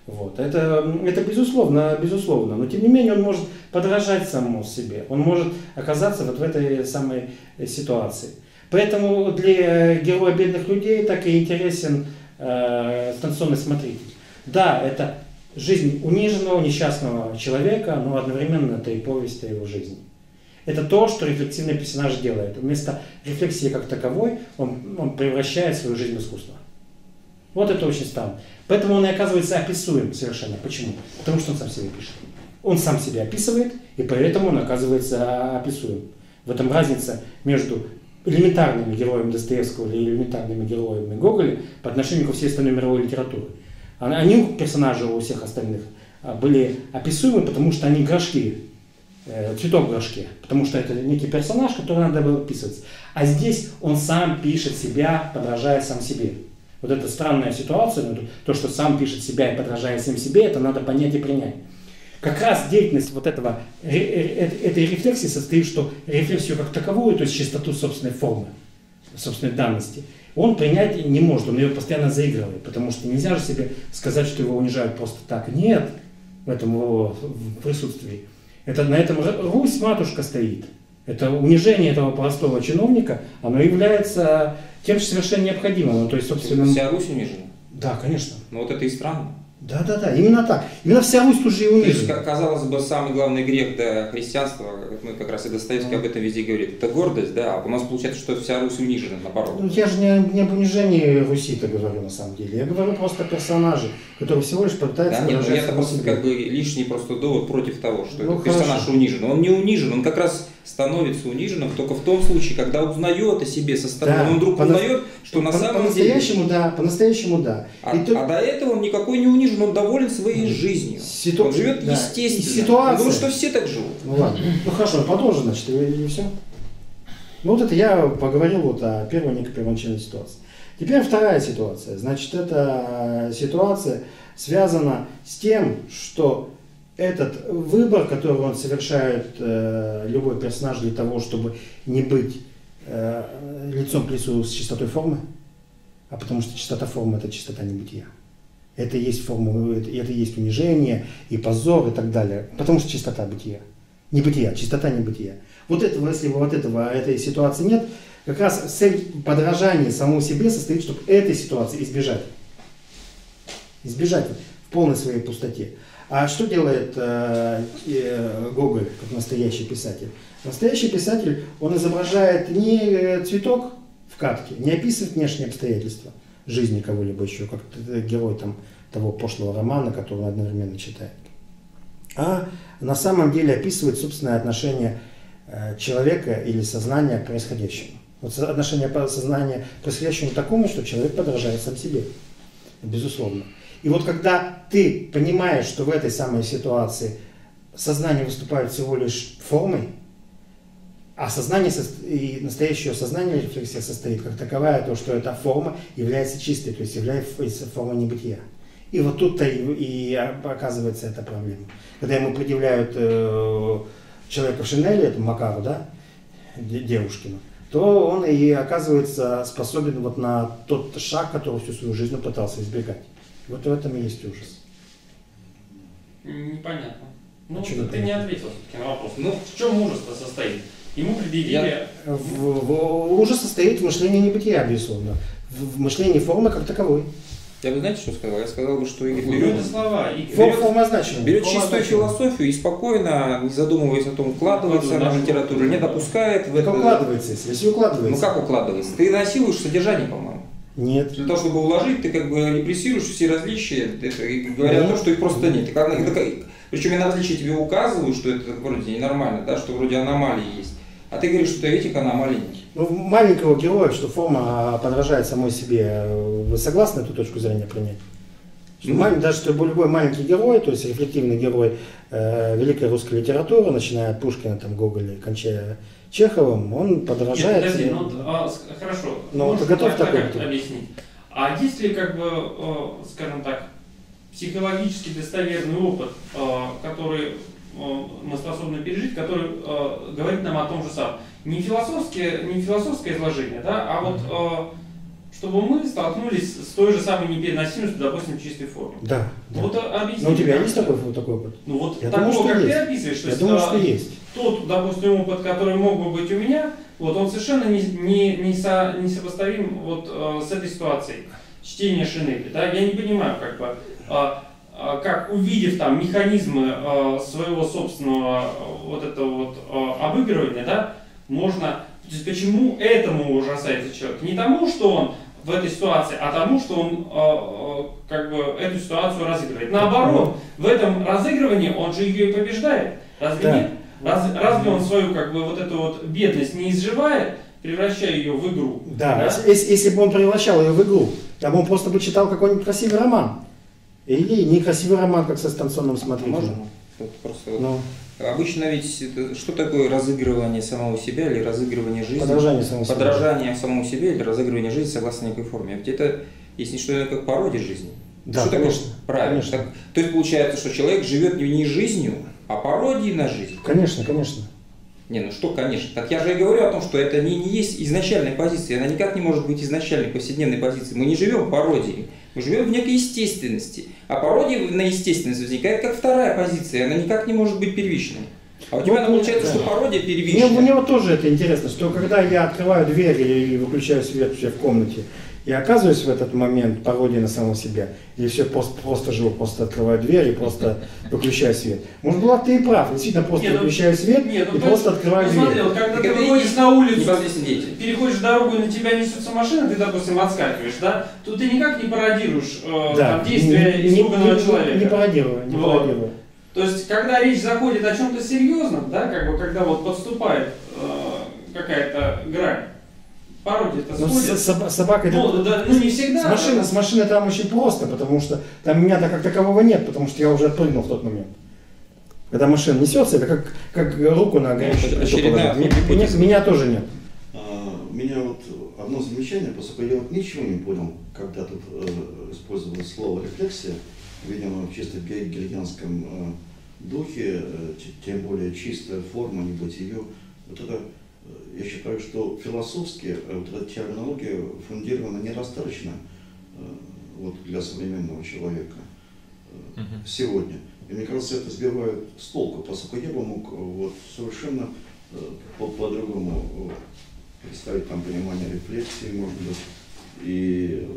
Вот. Это безусловно, безусловно, но тем не менее он может подражать самому себе, он может оказаться вот в этой самой ситуации. Поэтому для героя бедных людей так и интересен станционный смотритель. Да, это жизнь униженного, несчастного человека, но одновременно это и повесть о его жизни. Это то, что рефлексивный персонаж делает. Вместо рефлексии как таковой он превращает свою жизнь в искусство. Вот это очень странно. Поэтому он и оказывается описуем совершенно. Почему? Потому что он сам себе пишет. Он сам себя описывает, и поэтому он оказывается описуем. В этом разница между элементарными героями Достоевского или элементарными героями Гоголя по отношению ко всей остальной мировой литературе. Они, персонажи у всех остальных, были описуемы, потому что они горшки, цветок в горшке, потому что это некий персонаж, который надо было описывать. А здесь он сам пишет себя, подражая сам себе. Вот эта странная ситуация, то, что сам пишет себя и подражает сам себе, это надо понять и принять. Как раз деятельность вот этой рефлексии состоит, что рефлексию как таковую, то есть чистоту собственной формы, собственной данности, он принять не может, он ее постоянно заигрывает, потому что нельзя же себе сказать, что его унижают просто так. Нет, в этом его присутствии. На этом Русь матушка стоит. Это унижение этого простого чиновника, оно является тем, что совершенно необходимым. Ну, то есть, собственно... Вся Русь унижена? Да, конечно. Но вот это и странно. Да-да-да, именно так. Именно вся Русь уже и унижена. Казалось бы, самый главный грех христианства, мы как раз и Достоевский об этом везде говорит, это гордость, да, а у нас получается, что вся Русь унижена, наоборот. Ну, я же не об унижении Руси-то говорю, на самом деле. Я говорю просто о персонаже, который всего лишь пытается... Да, нет, это просто себе. Как бы лишний просто довод против того, что ну, персонаж унижен. Он не унижен, он как раз... становится униженным только в том случае, когда узнает о себе со стороны, да, он вдруг узнает, что на самом деле... По-настоящему да. А до этого он никакой не унижен, он доволен своей жизнью. Он живет да. естественно. Ситуация... Потому что все так живут. Ну ладно, ну хорошо, продолжим, значит, и все. Ну вот это я поговорил вот о первой некой первоначальной ситуации. Теперь вторая ситуация. Значит, эта ситуация связана с тем, что... Этот выбор, который он совершает, любой персонаж для того, чтобы не быть лицом к лицу с чистотой формы, а потому что чистота формы – это чистота небытия. Это и есть форма, это и есть унижение, и позор, и так далее. Потому что чистота бытия. Небытия, чистота небытия. Вот этого, если вот этого, этой ситуации нет, как раз цель подражания самому себе состоит, чтобы этой ситуации избежать. Избежать в полной своей пустоте. А что делает Гоголь, как настоящий писатель? Настоящий писатель, он изображает не цветок в катке, не описывает внешние обстоятельства жизни кого-либо еще, как герой там, того пошлого романа, который он одновременно читает. А на самом деле описывает собственное отношение человека или сознания к происходящему. Вот отношение сознания к происходящему такому, что человек подражает сам себе, безусловно. И вот когда ты понимаешь, что в этой самой ситуации сознание выступает всего лишь формой, а сознание и настоящее сознание рефлексия состоит как таковая, то что эта форма является чистой, то есть является формой небытия. И вот тут-то и оказывается эта проблема. Когда ему предъявляют человека в шинели, это Макару, да, Девушкину, то он и оказывается способен вот на тот шаг, который всю свою жизнь пытался избегать. Вот в этом и есть ужас. Непонятно. Ну, ты не ответил все-таки на вопрос. Ну, в чем ужас-то состоит? Ему предъявили... Ужас состоит в мышлении небытия, безусловно. В мышлении формы как таковой. Я бы, знаете, что сказал? Я сказал бы, что Игорь берет чистую философию и спокойно, не задумываясь о том, укладывается она в литературу, не допускает... Как укладывается, если укладывается? Ну, как укладывается? Ты насилуешь содержание, по-моему. Нет. Для того, чтобы уложить, ты как бы репрессируешь все различия, говоря о том, что их просто нет. Причем я на различия тебе указываю, что это вроде ненормально, да, что вроде аномалии есть. А ты говоришь, что этих аномалий нет. Ну, маленького героя, что форма подражает самой себе, вы согласны эту точку зрения принять? Даже что любой маленький герой, то есть рефлективный герой великой русской литературы, начиная от Пушкина, там, Гоголя, кончая Чеховым, он подражает... Нет, подожди, ну, хорошо. Ну, ты готов так объяснить? А есть ли, как бы, скажем так, психологически достоверный опыт, который мы способны пережить, который говорит нам о том же самом? Не философское изложение, да, а вот чтобы мы столкнулись с той же самой непереносимостью, допустим, в чистой форме. Да. Вот объясни. Но у тебя есть такой опыт? Ну вот такого, как ты описываешь. Я думаю, что есть. Тот, допустим, опыт, который мог бы быть у меня, вот он совершенно не сопоставим вот с этой ситуацией. Чтение Шинеля, да, я не понимаю, как бы, как, увидев там механизмы своего собственного вот этого вот обыгрывания, да, можно... То есть почему этому ужасается человек? Не тому, что он в этой ситуации, а тому, что он как бы эту ситуацию разыгрывает. Наоборот, в этом разыгрывании он же ее и побеждает. Разве да. Нет? Разве он свою как бы вот эту вот бедность не изживает, превращая ее в игру? Да, да? Если бы он превращал ее в игру, я бы он просто бы читал какой-нибудь красивый роман. Или некрасивый роман, как со «Станционным смотрителем». Просто... Ну. Обычно ведь что такое разыгрывание самого себя или разыгрывание жизни? Подражание самому себе или разыгрывание жизни согласно некой форме. Ведь это есть не что иное, как пародия жизни. Да, что конечно, такое правильно? Конечно. То есть получается, что человек живет не жизнью, а пародией на жизнь. Конечно, конечно. Не, ну что, конечно. Так я же и говорю о том, что это не есть изначальная позиция, она никак не может быть изначальной повседневной позицией. Мы не живем в пародии, мы живем в некой естественности. А пародия на естественность возникает как вторая позиция, она никак не может быть первичной. А у тебя она получается, да, что пародия первичная. У него тоже это интересно, что когда я открываю дверь или выключаю свет в комнате, я оказываюсь в этот момент пародией на самого себя, или все просто живу, просто открываю дверь и просто выключаю свет. Может, Влад, ты и прав, действительно, просто выключаю свет и просто открываю дверь. Смотри, вот когда ты выходишь на улицу, переходишь дорогу, и на тебя несутся машины, ты, допустим, отскакиваешь, да, то ты никак не пародируешь действия испуганного человека. Не пародирую, не пародирую. То есть, когда речь заходит о чем-то серьезном, да, как бы, когда вот подступает какая-то грань, пародия-то сходит. Собака, ну, да, ну, не всегда. С машины там очень просто, потому что там меня-то как такового нет, потому что я уже отпрыгнул в тот момент. Когда машина несется, это как руку на горячую положить. Меня тоже нет. У меня вот одно замечание, поскольку я вот ничего не понял, когда тут использовано слово «рефлексия», видимо, в чисто гегельянском духе, тем более чистая форма, не быть ее, вот это... Я считаю, что философски вот эта терминология фундирована недостаточно вот, для современного человека сегодня. И мне кажется, это сбивает с толку, поскольку я бы мог вот, совершенно по-другому представить там понимание рефлексии, может быть, и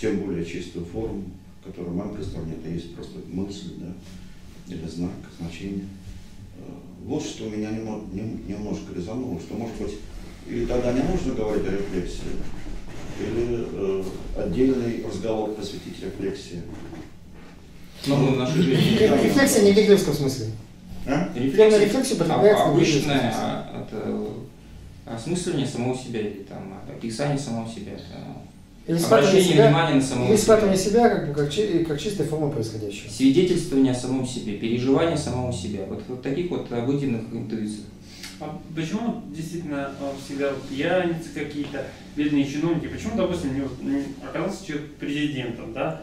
тем более чистую форму, которую мы представляем, это есть просто мысль, да, или знак, значение. Вот что меня немножко резануло, что, может быть, или тогда не нужно говорить о рефлексии, или отдельный разговор посвятить рефлексии. Ну, наша жизнь... Рефлексия не в гегельском смысле. А? Рефлексия подразумевается обычное осмысливание самого себя, или там, описание самого себя, или схватывание себя как чистой формы происходящего. Свидетельствование о самом себе, переживание самого себя. Вот таких вот обыденных интуиций. А почему действительно всегда пьяницы какие-то, бедные чиновники, почему, допустим, не оказался человек президентом, да?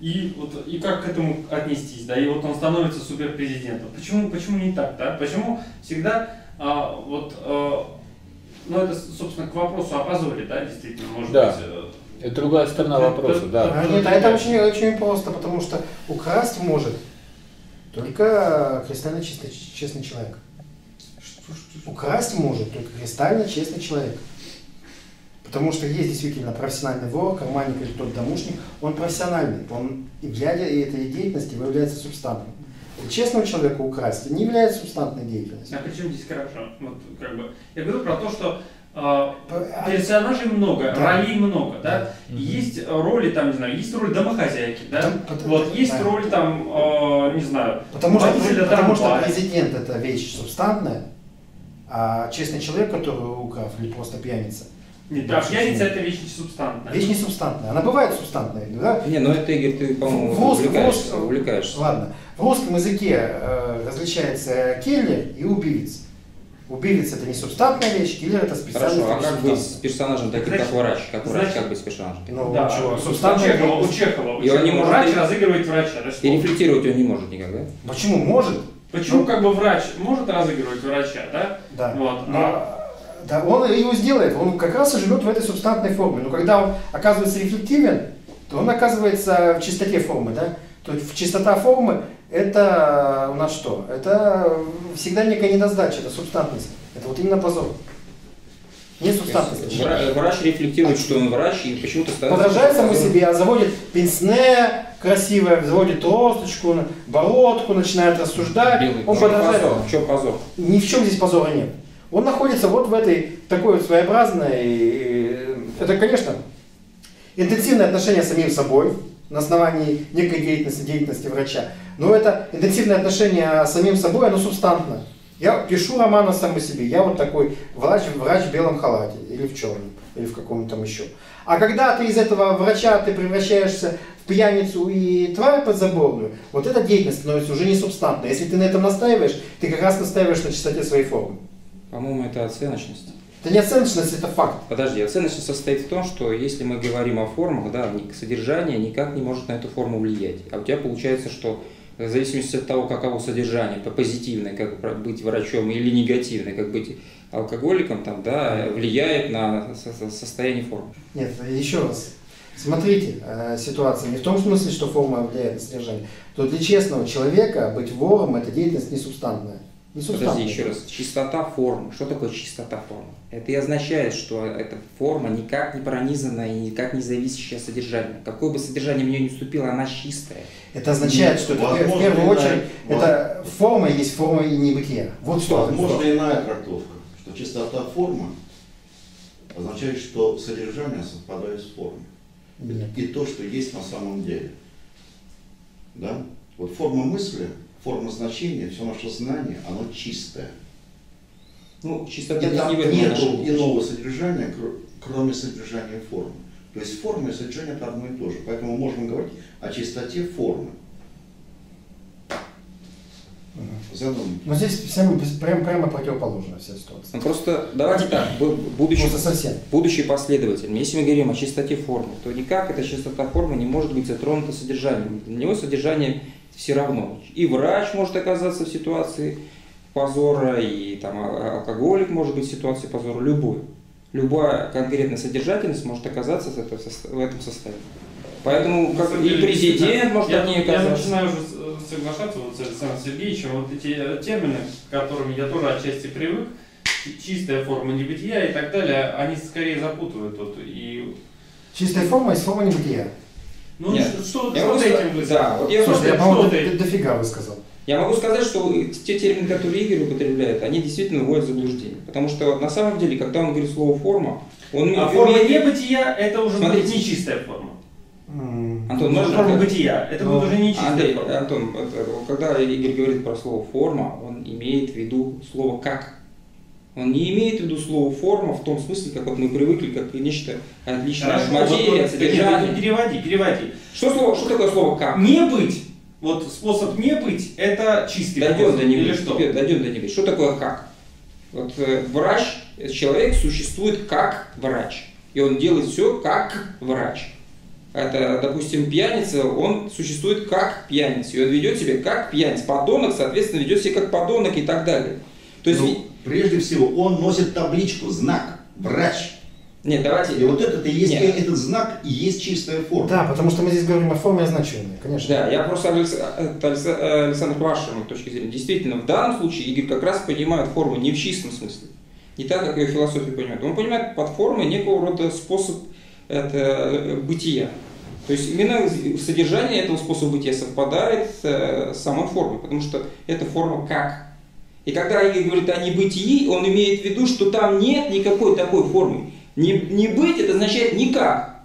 И как к этому отнестись, да? И вот он становится суперпрезидентом. Почему не так, да? Почему всегда Ну, это, собственно, к вопросу о позоре, да, действительно, может да. быть. Это другая сторона вопроса, да. Это очень просто, потому что украсть может только кристально честный человек. Украсть может только кристально честный человек. Потому что есть действительно профессиональный вор, карманник или тот домушник, он профессиональный, он, глядя этой деятельности, является субстантом. Честному человеку украсть не является субстантной деятельностью. А причем здесь хорошо? Вот, как бы, я говорю про то, что персонажей много, да. ролей много, да? Да. Есть роли, там, не знаю, есть роль домохозяйки, да? Есть роль, там, не знаю, потому что президент это вещь субстантная, а честный человек, который украл, или просто пьяница. Нет, да, пьяница это вещь не субстантная. Вещь не субстантная. Она бывает субстантная, да? Не, ну это, Игорь, ты, по-моему, увлекаешься. Ладно. В русском языке различается келлер и убийц. Убивец — это не субстантная вещь, киллер — это специальный персонаж. Хорошо, а как быть с персонажем таким, как врач? Как врач, как быть с персонажем? Ну, да, у Чехова. И он не может врач разыгрывать врача. И рефлектировать он не может никогда. Почему может? Почему как бы врач может разыгрывать врача, да? Да. Вот. Да, он его сделает, он как раз и живет в этой субстантной форме. Но когда он оказывается рефлективен, то он оказывается в чистоте формы, да? То есть чистота формы — это у нас что? Это всегда некая недосдача, это субстантность. Это вот именно позор. Не субстантность. Врач рефлектирует, что он врач, и почему-то становится... Подражает самому себе, а заводит пенсне красивое, заводит росточку, бородку, начинает рассуждать. Белый. Он подражает. В чем позор? Ни в чем здесь позора нет. Он находится вот в этой такой вот своеобразной... Это, конечно, интенсивное отношение с самим собой на основании некой деятельности врача. Но это интенсивное отношение с самим собой, оно субстантно. Я пишу роман о самом себе. Я вот такой врач в белом халате, или в черном, или в каком-то там еще. А когда ты из этого врача ты превращаешься в пьяницу и тварь подзаборную, вот эта деятельность становится уже не субстантной. Если ты на этом настаиваешь, ты как раз настаиваешь на чистоте своей формы. По-моему, это оценочность. Это не оценочность, это факт. Подожди, оценочность состоит в том, что если мы говорим о формах, да, содержание никак не может на эту форму влиять. А у тебя получается, что в зависимости от того, каково содержание, то позитивное, как быть врачом, или негативное, как быть алкоголиком, там, да, влияет на состояние формы. Нет, еще раз. Смотрите, ситуация не в том смысле, что форма влияет на содержание. То для честного человека быть вором — это деятельность несубстантная. Подожди, еще раз. Чистота формы. Что такое чистота формы? Это и означает, что эта форма никак не пронизана и никак не зависящая от содержания. Какое бы содержание в нее ни вступило, она чистая. Это означает, что в первую очередь это форма есть форма и небытия. Вот что. Возможно, иная трактовка, что чистота формы означает, что содержание совпадает с формой. И то, что есть на самом деле. Да? Вот форма мысли, форма значения, все наше знание, оно чистое. Ну, чистота нет иного содержания, кроме содержания формы. То есть форма и содержание это одно и то же. Поэтому можно говорить о чистоте формы. Задумайтесь. Но здесь прямо противоположная вся ситуация. Ну, просто давайте так, будучи последовательным, если мы говорим о чистоте формы, то никак эта чистота формы не может быть затронута содержанием. Для него содержание все равно. И врач может оказаться в ситуации позора, и там, алкоголик может быть в ситуации позора, любой. Любая конкретная содержательность может оказаться в этом состоянии. Поэтому как и президент может от нее оказаться. Я начинаю уже соглашаться вот с Александром Сергеевичем. Вот эти термины, к которым я тоже отчасти привык, чистая форма небытия и так далее, они скорее запутывают. Вот, и... Чистая форма и форма небытия. Ну, нет. Я могу сказать, что те термины, которые Игорь употребляет, они действительно вводят в заблуждение. Потому что на самом деле, когда он говорит слово «форма», он... А форма небытия – это уже будет нечистая форма. Антон, форма бытия – это будет уже нечистая форма. Антон, когда Игорь говорит про слово «форма», он имеет в виду слово «как». Он не имеет в виду слово «форма» в том смысле, как вот мы привыкли, как нечто отличное от материи, содержания. Переводи. Что такое слово «как»? Не быть. Вот способ не быть – это чистый. Дойдем до небыть. Что такое «как»? Вот врач, человек существует как врач. И он делает все как врач. Это, допустим, пьяница, он существует как пьяница. И он ведет себя как пьяница. Подонок, соответственно, ведет себя как подонок и так далее. То есть... Прежде всего, он носит табличку, знак, врач. Нет, давайте... И вот это и есть, этот знак и есть чистая форма. Да, потому что мы здесь говорим о форме и значении, конечно. Да, я просто, Александр, вашему точки зрения, действительно, в данном случае Игорь как раз понимает форму не в чистом смысле, не так, как ее философия понимает. Он понимает под формой некого рода способ бытия. То есть именно содержание этого способа бытия совпадает с самой формой, потому что эта форма как. И когда Игорь говорит о небытии, он имеет в виду, что там нет никакой такой формы. Не быть — это означает никак.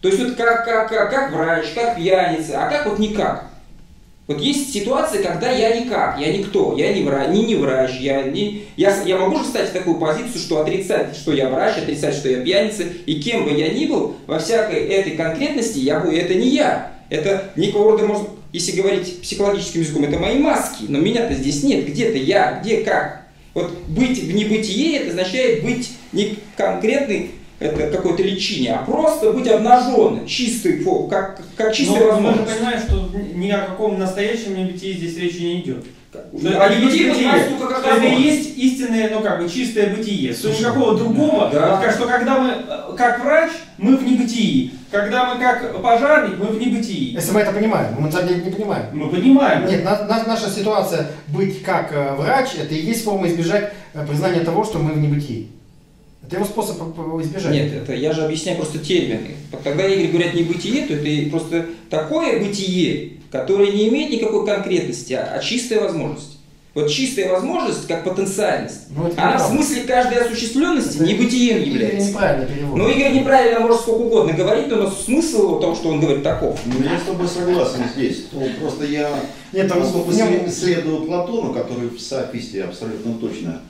То есть вот как врач, как пьяница, а как вот никак. Вот есть ситуация, когда я никак, я никто, я не врач, я могу же встать в такую позицию, что отрицать, что я врач, отрицать, что я пьяница, и кем бы я ни был, во всякой этой конкретности это не я. Это некого рода, может, если говорить психологическим языком, это мои маски, но меня-то здесь нет, где-то я, где как. Вот быть в небытие, это означает быть не конкретной какой-то личине, а просто быть обнаженным, чистый, как чистый возможность. Мы же понимаем, что ни о каком настоящем небытии здесь речи не идет. А небытие это есть истинное, ну как бы чистое бытие. Что никакого другого, да. Что когда мы как врач, мы в небытии. Когда мы как пожарник, мы в небытии. Если мы это понимаем, мы это не понимаем. Мы понимаем. Нет, наша ситуация быть как врач, это и есть форма избежать признания того, что мы в небытии. Это его способ избежать. Нет, это я же объясняю просто термины. Когда Игорь говорят небытие, то это просто такое бытие, которое не имеет никакой конкретности, а чистая возможность. Вот чистая возможность, как потенциальность, она в смысле каждой осуществленности небытием является. Но Игорь неправильно может сколько угодно говорить, но смысл того, что он говорит, таков. Ну, я с тобой согласен здесь. Просто я следую Платону, который в «Софисте» абсолютно точно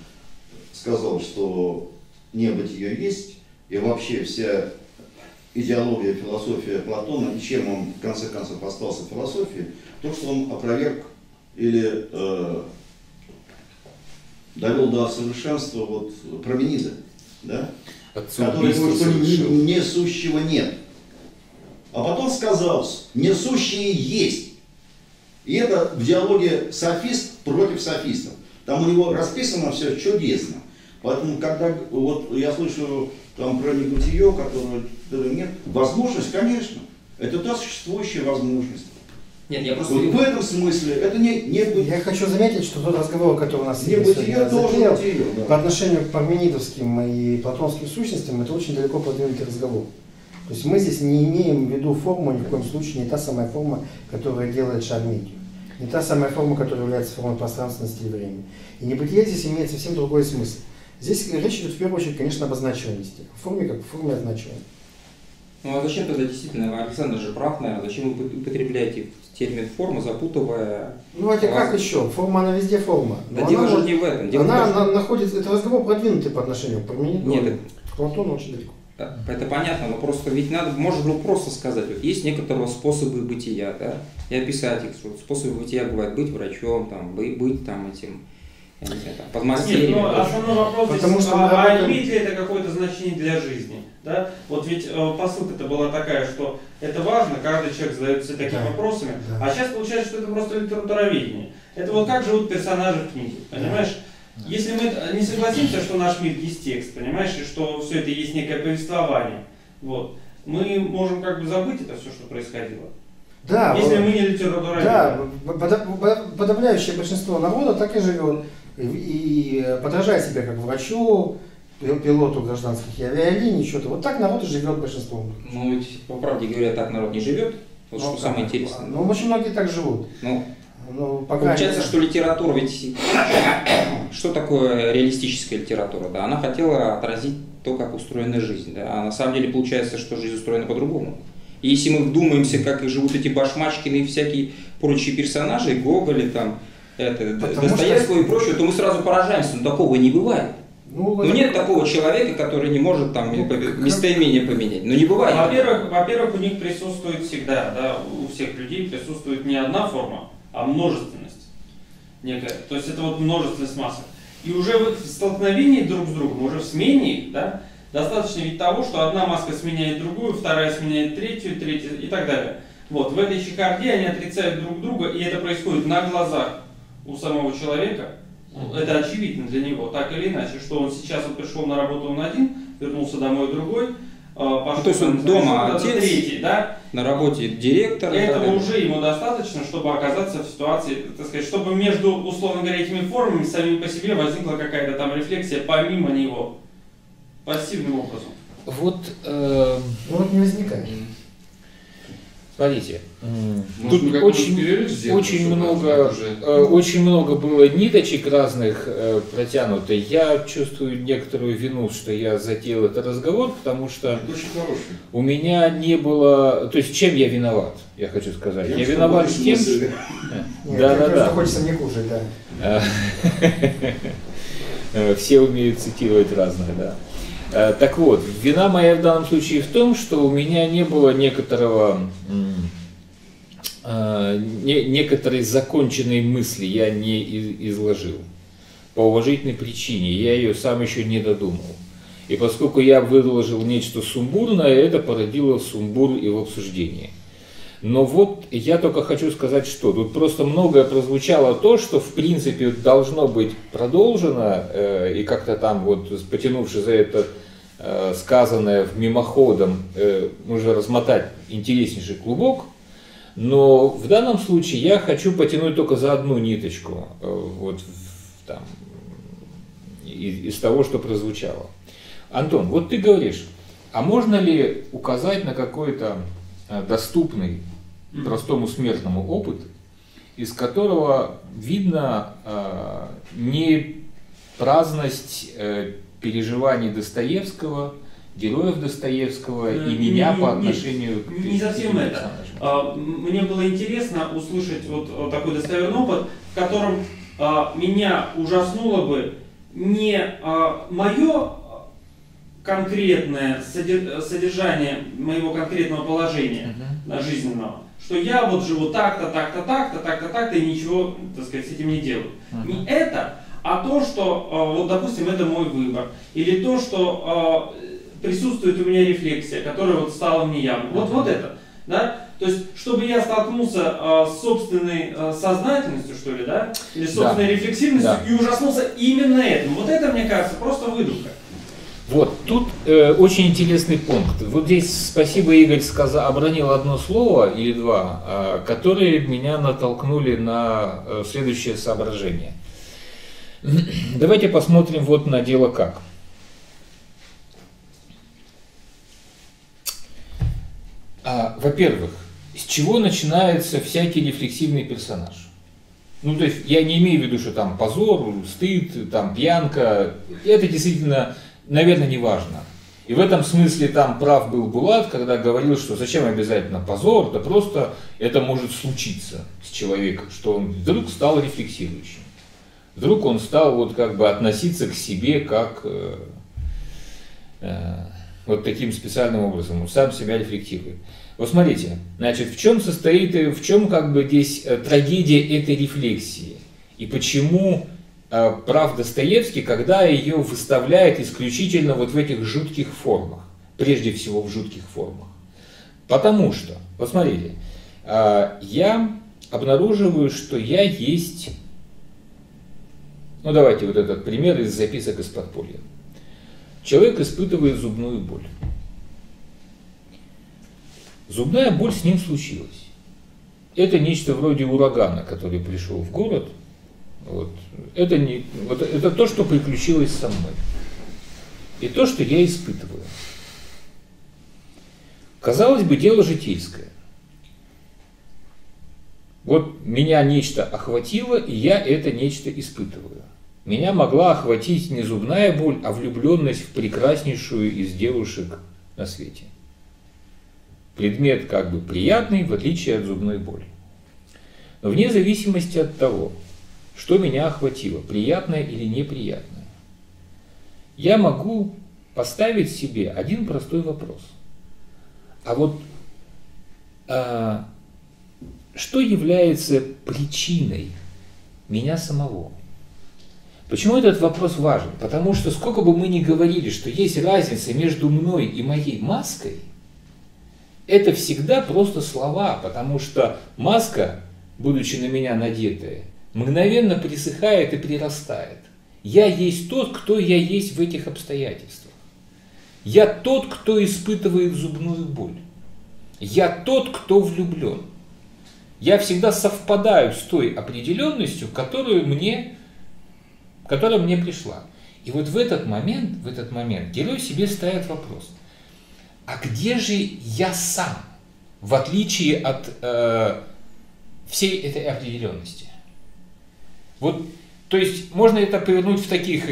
сказал, что небытие есть, и вообще вся идеология, философия Платона, и чем он в конце концов остался в философии, то, что он опроверг или довел до совершенства Парменида, да? Который говорит, что несущего нет. А потом сказал, несущие есть. И это в диалоге софист против софистов. Там у него расписано все чудесно. Поэтому, когда я слышу там про небытие, которого нет, возможность, конечно, это та существующая возможность. Нет, я просто... в этом смысле это не... Я хочу заметить, что тот разговор, который у нас есть, по отношению к парменидовским и платонским сущностям, это очень далеко продвинутый разговор. То есть мы здесь не имеем в виду форму, ни в коем случае не та самая форма, которая делает шармедию. Не та самая форма, которая является формой пространственности и времени. И небытие здесь имеет совсем другой смысл. Здесь речь идет в первую очередь, конечно, об означенности. В форме как в форме означения. Ну а зачем тогда действительно, Александр же прав, наверное, зачем вы употребляете термин форма, запутывая... Ну это как еще? Форма, она везде форма. Да дело же не в этом. Она находится, это разговор продвинутый по отношению к Пармениду. Нет, к Платону очень далеко. Это понятно, но просто ведь надо, можно было просто сказать, вот есть некоторые способы бытия, да, и описать их, что способы бытия бывают быть врачом, там, быть там этим... Я не знаю, там, подмастерьем. Нет, но основной вопрос здесь, имеет ли это какое-то значение для жизни? Да? Вот ведь посылка-то была такая, что это важно, каждый человек задается такими вопросами, а сейчас получается, что это просто литературоведение. Это вот как живут персонажи в книге, понимаешь? Да. Если мы не согласимся, что наш мир есть текст, понимаешь, и что все это есть некое повествование, мы можем как бы забыть это все, что происходило. Да, если мы не литературоведение. Да, подавляющее большинство народа так и живет. И подражая себя как врачу, пилоту гражданских авиалиний, что-то. Вот так народ и живет большинством. Ну ведь, по правде говоря, так народ не живет. Вот что самое интересное. Ну, очень многие так живут. Ну, получается, что литература, ведь что такое реалистическая литература? Да? Она хотела отразить то, как устроена жизнь. Да? А на самом деле получается, что жизнь устроена по-другому. И если мы вдумаемся, как живут эти Башмачкины и всякие прочие персонажи, Гоголь, там, Достоевского и прочее, то мы сразу поражаемся, но такого не бывает. Ну нет такого человека, который не может там местоимение поменять. Ну не бывает. Во-первых, у них присутствует всегда, да, у всех людей присутствует не одна форма, а множественность некая. То есть это множественность массы. И уже в столкновении друг с другом, уже в смене, да, достаточно ведь того, что одна маска сменяет другую, вторая сменяет третью, третья и так далее. Вот, в этой чехарде они отрицают друг друга, и это происходит на глазах у самого человека. Это очевидно для него, так или иначе, что он сейчас пришел на работу он один, вернулся домой другой, пошел, то есть он дома отец, третий, да? На работе директор. Этого уже ему достаточно, чтобы оказаться в ситуации, так сказать, чтобы между, условно говоря, этими формами сами по себе возникла какая-то там рефлексия помимо него. Пассивным образом. Не возникает. Смотрите, тут очень много было ниточек разных протянуто. Я чувствую некоторую вину, что я затеял этот разговор, потому что у меня не было... То есть чем я виноват, я хочу сказать. Я виноват тем, что... Просто хочется мне кушать, да. Все умеют цитировать разное, да. Так вот, вина моя в данном случае в том, что у меня не было некоторой законченной мысли, я не изложил. по уважительной причине, я ее сам еще не додумал. И поскольку я выложил нечто сумбурное, это породило сумбур и в обсуждении. Но вот я только хочу сказать, что тут просто многое прозвучало то, что в принципе должно быть продолжено, и как-то там вот потянувши за это сказанное в мимоходом, уже размотать интереснейший клубок. Но в данном случае я хочу потянуть только за одну ниточку вот, там, из того, что прозвучало. Антон, вот ты говоришь, а можно ли указать на какой-то доступный простому смертному опыт, из которого видно не праздность переживаний Достоевского, героев Достоевского и меня по отношению к... Не совсем это. Мне было интересно услышать вот такой достоверный опыт, в котором меня ужаснуло бы не мое конкретное содержание моего конкретного положения жизненного, что я вот живу так-то, так-то, так-то, так-то, так-то и ничего, так сказать, с этим не делаю. Не это, а то, что, вот допустим, это мой выбор, или то, что присутствует у меня рефлексия, которая вот стала мне явно. Вот это, да? То есть, чтобы я столкнулся с собственной сознательностью, что ли, да? Или собственной рефлексивностью, и ужаснулся именно этим. Вот это, мне кажется, просто выдумка. Вот, тут очень интересный пункт. Вот здесь спасибо, Игорь обронил одно слово или два, которые меня натолкнули на следующее соображение. Давайте посмотрим вот на дело как. Во-первых, с чего начинается всякий рефлексивный персонаж? Ну, то есть я не имею в виду, что там позор, стыд, там пьянка. Это действительно... Наверное, не важно. И в этом смысле там прав был Булат, когда говорил, что зачем обязательно позор, да просто это может случиться с человеком, что он вдруг стал рефлексирующим. Вдруг он стал вот как бы относиться к себе как вот таким специальным образом, он сам себя рефлектирует. Вот смотрите, значит, в чем состоит, в чем как бы здесь трагедия этой рефлексии и почему... прав Достоевский, когда ее выставляет исключительно вот в этих жутких формах, прежде всего в жутких формах. Потому что, вот смотрите, я обнаруживаю, что я есть, ну давайте вот этот пример из записок из подполья. Человек испытывает зубную боль. Зубная боль с ним случилась. Это нечто вроде урагана, который пришел в город. Вот. Это то, что приключилось со мной. И то, что я испытываю. Казалось бы, дело житейское. Вот меня нечто охватило, и я это нечто испытываю. Меня могла охватить не зубная боль, а влюбленность в прекраснейшую из девушек на свете. Предмет как бы приятный, в отличие от зубной боли. Но вне зависимости от того, что меня охватило, приятное или неприятное. Я могу поставить себе один простой вопрос. А вот что является причиной меня самого? Почему этот вопрос важен? Потому что сколько бы мы ни говорили, что есть разница между мной и моей маской, это всегда просто слова, потому что маска, будучи на меня надетая, мгновенно присыхает и прирастает. Я есть тот, кто я есть в этих обстоятельствах. Я тот, кто испытывает зубную боль. Я тот, кто влюблен. Я всегда совпадаю с той определенностью, которая мне пришла. И вот в этот момент герой себе ставит вопрос. А где же я сам, в отличие от всей этой определенности? Вот, то есть можно это повернуть в таких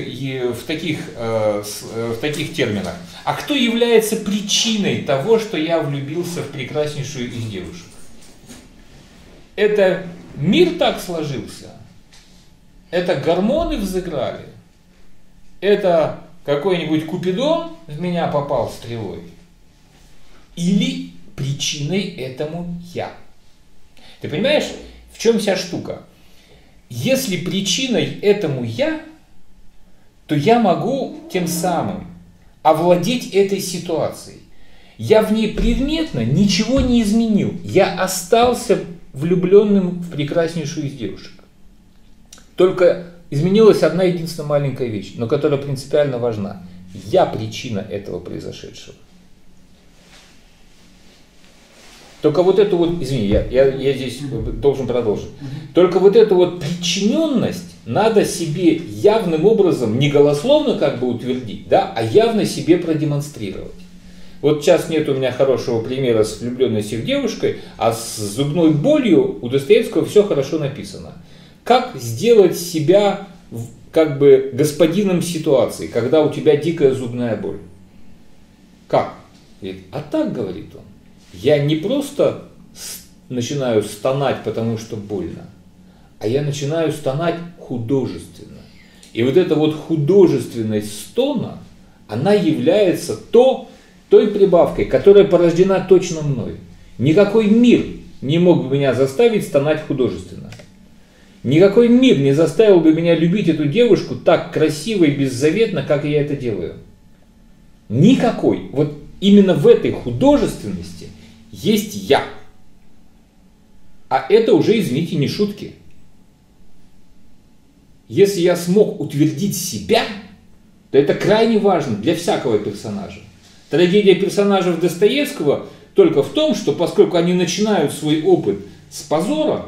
терминах. А кто является причиной того, что я влюбился в прекраснейшую из девушек? Это мир так сложился? Это гормоны взыграли? Это какой-нибудь Купидон в меня попал стрелой? Или причиной этому я? Ты понимаешь, в чем вся штука? Если причиной этому я, то я могу тем самым овладеть этой ситуацией. Я в ней предметно ничего не изменил. Я остался влюбленным в прекраснейшую из девушек. Только изменилась одна единственная маленькая вещь, но которая принципиально важна. Я причина этого произошедшего. Только вот эту вот, извини, я здесь должен продолжить. Только вот эту вот причиненность надо себе явным образом, не голословно как бы утвердить, да, а явно себе продемонстрировать. Вот сейчас нет у меня хорошего примера с влюбленностью в девушкой, а с зубной болью у Достоевского все хорошо написано. Как сделать себя как бы господином ситуации, когда у тебя дикая зубная боль? Как? А так, говорит он. Я не просто начинаю стонать, потому что больно, а я начинаю стонать художественно. И вот эта вот художественность стона, она является той прибавкой, которая порождена точно мной. Никакой мир не мог бы меня заставить стонать художественно. Никакой мир не заставил бы меня любить эту девушку так красиво и беззаветно, как я это делаю. Никакой. Вот именно в этой художественности есть я. А это уже, извините, не шутки. Если я смог утвердить себя, то это крайне важно для всякого персонажа. Трагедия персонажей Достоевского только в том, что поскольку они начинают свой опыт с позора,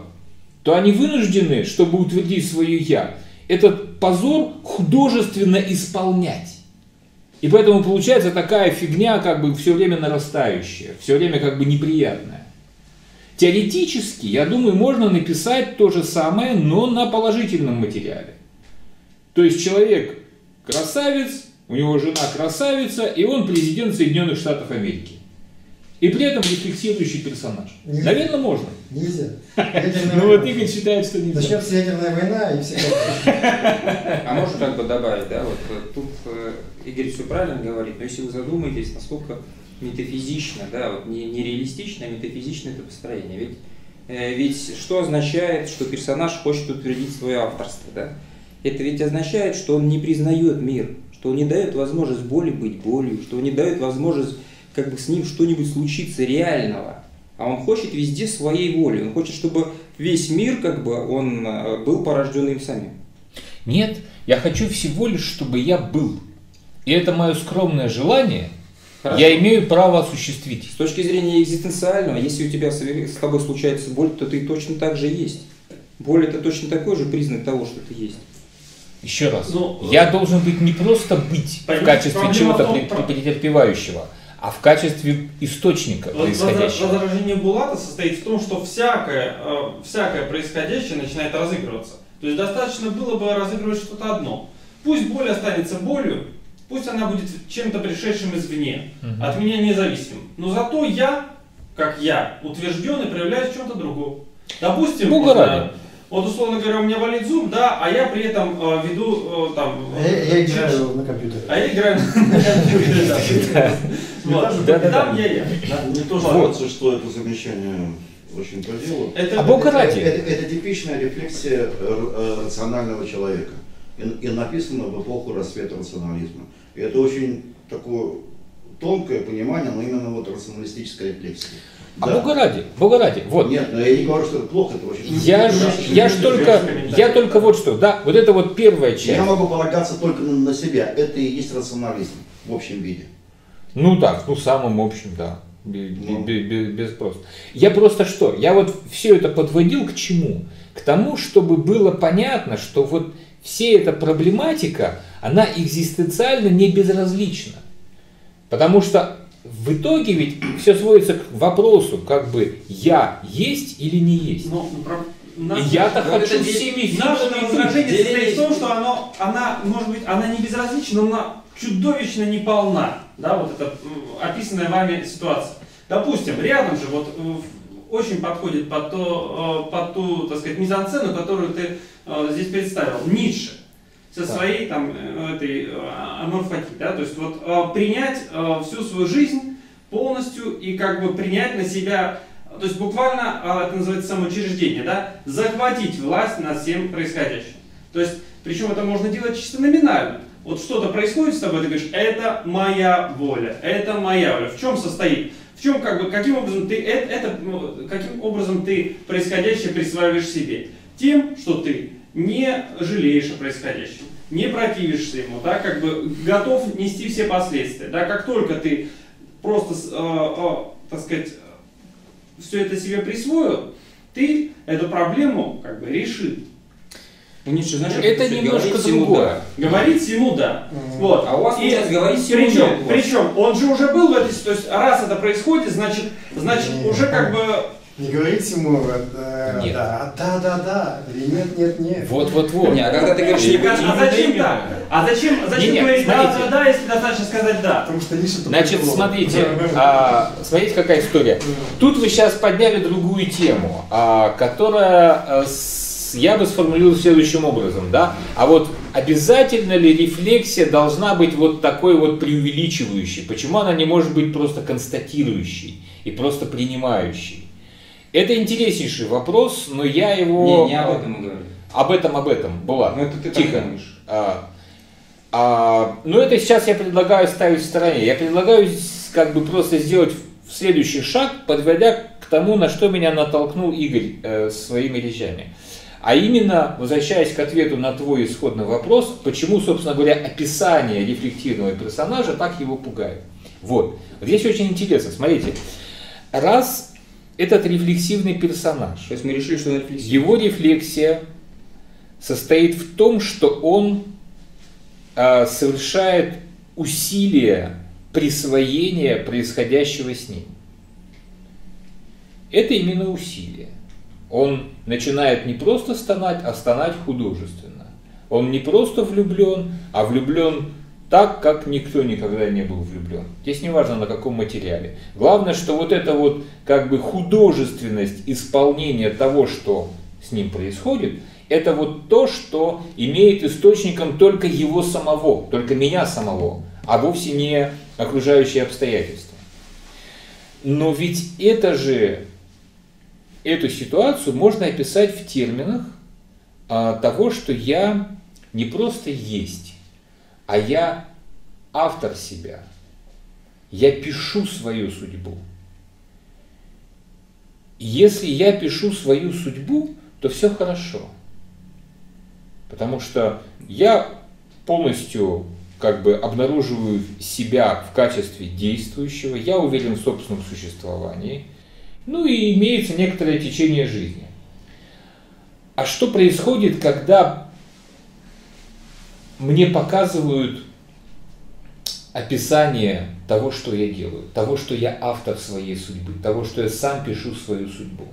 то они вынуждены, чтобы утвердить свое «я», этот позор художественно исполнять. И поэтому получается такая фигня, как бы все время нарастающая, все время как бы неприятная. Теоретически, я думаю, можно написать то же самое, но на положительном материале. То есть человек красавец, у него жена красавица, и он президент Соединенных Штатов Америки. И при этом рефлексирующий персонаж. Нельзя. Наверное, можно. Нельзя. Ну вот Игорь считает, что нельзя. Начнется ядерная война и все. А можно как бы добавить, да, вот тут Игорь все правильно говорит, но если вы задумаетесь, насколько метафизично, да, вот нереалистично, а метафизично это построение. Ведь что означает, что персонаж хочет утвердить свое авторство, да? Это ведь означает, что он не признает мир, что он не дает возможность боли быть болью, что он не дает возможность как бы с ним что-нибудь случится реального. А он хочет везде своей воли. Он хочет, чтобы весь мир, как бы, он был порожден им самим. Нет, я хочу всего лишь, чтобы я был. И это мое скромное желание, хорошо, я имею право осуществить. С точки зрения экзистенциального, если у тебя с тобой случается боль, то ты точно так же есть. Боль – это точно такой же признак того, что ты есть. Еще раз, я должен быть не просто быть в качестве чего-то претерпевающего, а в качестве источника происходящего. Возражение Булата состоит в том, что всякое происходящее начинает разыгрываться. То есть достаточно было бы разыгрывать что-то одно. Пусть боль останется болью, пусть она будет чем-то пришедшим извне, от меня независимым. Но зато я, как я, утвержден и проявляюсь в чем-то другом. Допустим, вот условно говоря, у меня болит зуб, да, а я при этом веду там... Я играю на компьютере. А я играю на компьютере, да. Там я. Мне тоже кажется, что это замечание очень по делу. Это типичная рефлексия рационального человека. И написано в эпоху расцвета рационализма. И это очень такое тонкое понимание, но именно вот рационалистическая рефлексия. Да. Бога ради, вот. Нет, но я не говорю, что это плохо, это очень... Я только вот что, да, вот это вот первая часть. Я могу полагаться только на себя, это и есть рационализм в общем виде. Ну так, ну в самом общем, да, без просто. Я просто что, я вот все это подводил к чему? К тому, чтобы было понятно, что вот вся эта проблематика, она экзистенциально не безразлична, потому что... В итоге ведь все сводится к вопросу, как бы я есть или не есть. Я-то хочу всеми. Наше возражение состоит в том, что она, может быть, она не безразлична, но она чудовищно неполна. Да, вот эта описанная вами ситуация. Допустим, рядом же вот очень подходит под ту, так сказать, мизансцену, которую ты здесь представил, Ницше. Со своей там этой аморфатии, да, то есть вот принять всю свою жизнь полностью и как бы принять на себя, то есть буквально это называется самоучреждение, да, захватить власть над всем происходящим. То есть, причем это можно делать чисто номинально. Вот что-то происходит с тобой, ты говоришь, это моя воля, это моя воля. В чем состоит? В чем, как бы, каким образом ты происходящее присваиваешь себе? Тем, что ты не жалеешь о происходящем, не противишься ему, да, как бы готов нести все последствия. Да, как только ты просто, так сказать, все это себе присвоил, ты эту проблему как бы решил. Ницше, знаешь, это немножко другое. Говорить ему да. Вот. А у вас и сейчас говорить ему нет. Причем он же уже был в этой ситуации. Раз это происходит, значит уже как бы... Не говорить ему да, или нет. Вот. Не, а когда ты говоришь, зачем говорить да, если достаточно сказать да? Потому что Ницше... Значит, смотрите, какая история. Тут вы сейчас подняли другую тему, которая... Я бы сформулировал следующим образом, да? А вот обязательно ли рефлексия должна быть вот такой вот преувеличивающей? Почему она не может быть просто констатирующей и просто принимающей? Это интереснейший вопрос, но я его... Не об этом говорю. Об этом была. Ну, это ты тихо. Но это сейчас я предлагаю ставить в стороне. Я предлагаю как бы просто сделать следующий шаг, подводя к тому, на что меня натолкнул Игорь своими речами. А именно, возвращаясь к ответу на твой исходный вопрос, почему, собственно говоря, описание рефлективного персонажа так его пугает. Вот. Здесь очень интересно. Смотрите. Раз этот рефлексивный персонаж, то есть мы решили, что он рефлексивный. Его рефлексия состоит в том, что он совершает усилия присвоения происходящего с ним. Это именно усилие. Он начинает не просто стонать, а стонать художественно. Он не просто влюблен, а влюблен так, как никто никогда не был влюблен. Здесь не важно, на каком материале. Главное, что вот эта вот как бы художественность исполнения того, что с ним происходит, это вот то, что имеет источником только его самого, только меня самого, а вовсе не окружающие обстоятельства. Но ведь это же... Эту ситуацию можно описать в терминах того, что я не просто есть, а я автор себя. Я пишу свою судьбу. Если я пишу свою судьбу, то все хорошо. Потому что я полностью как бы обнаруживаю себя в качестве действующего, я уверен в собственном существовании. Ну и имеется некоторое течение жизни. А что происходит, когда мне показывают описание того, что я делаю, того, что я автор своей судьбы, того, что я сам пишу свою судьбу?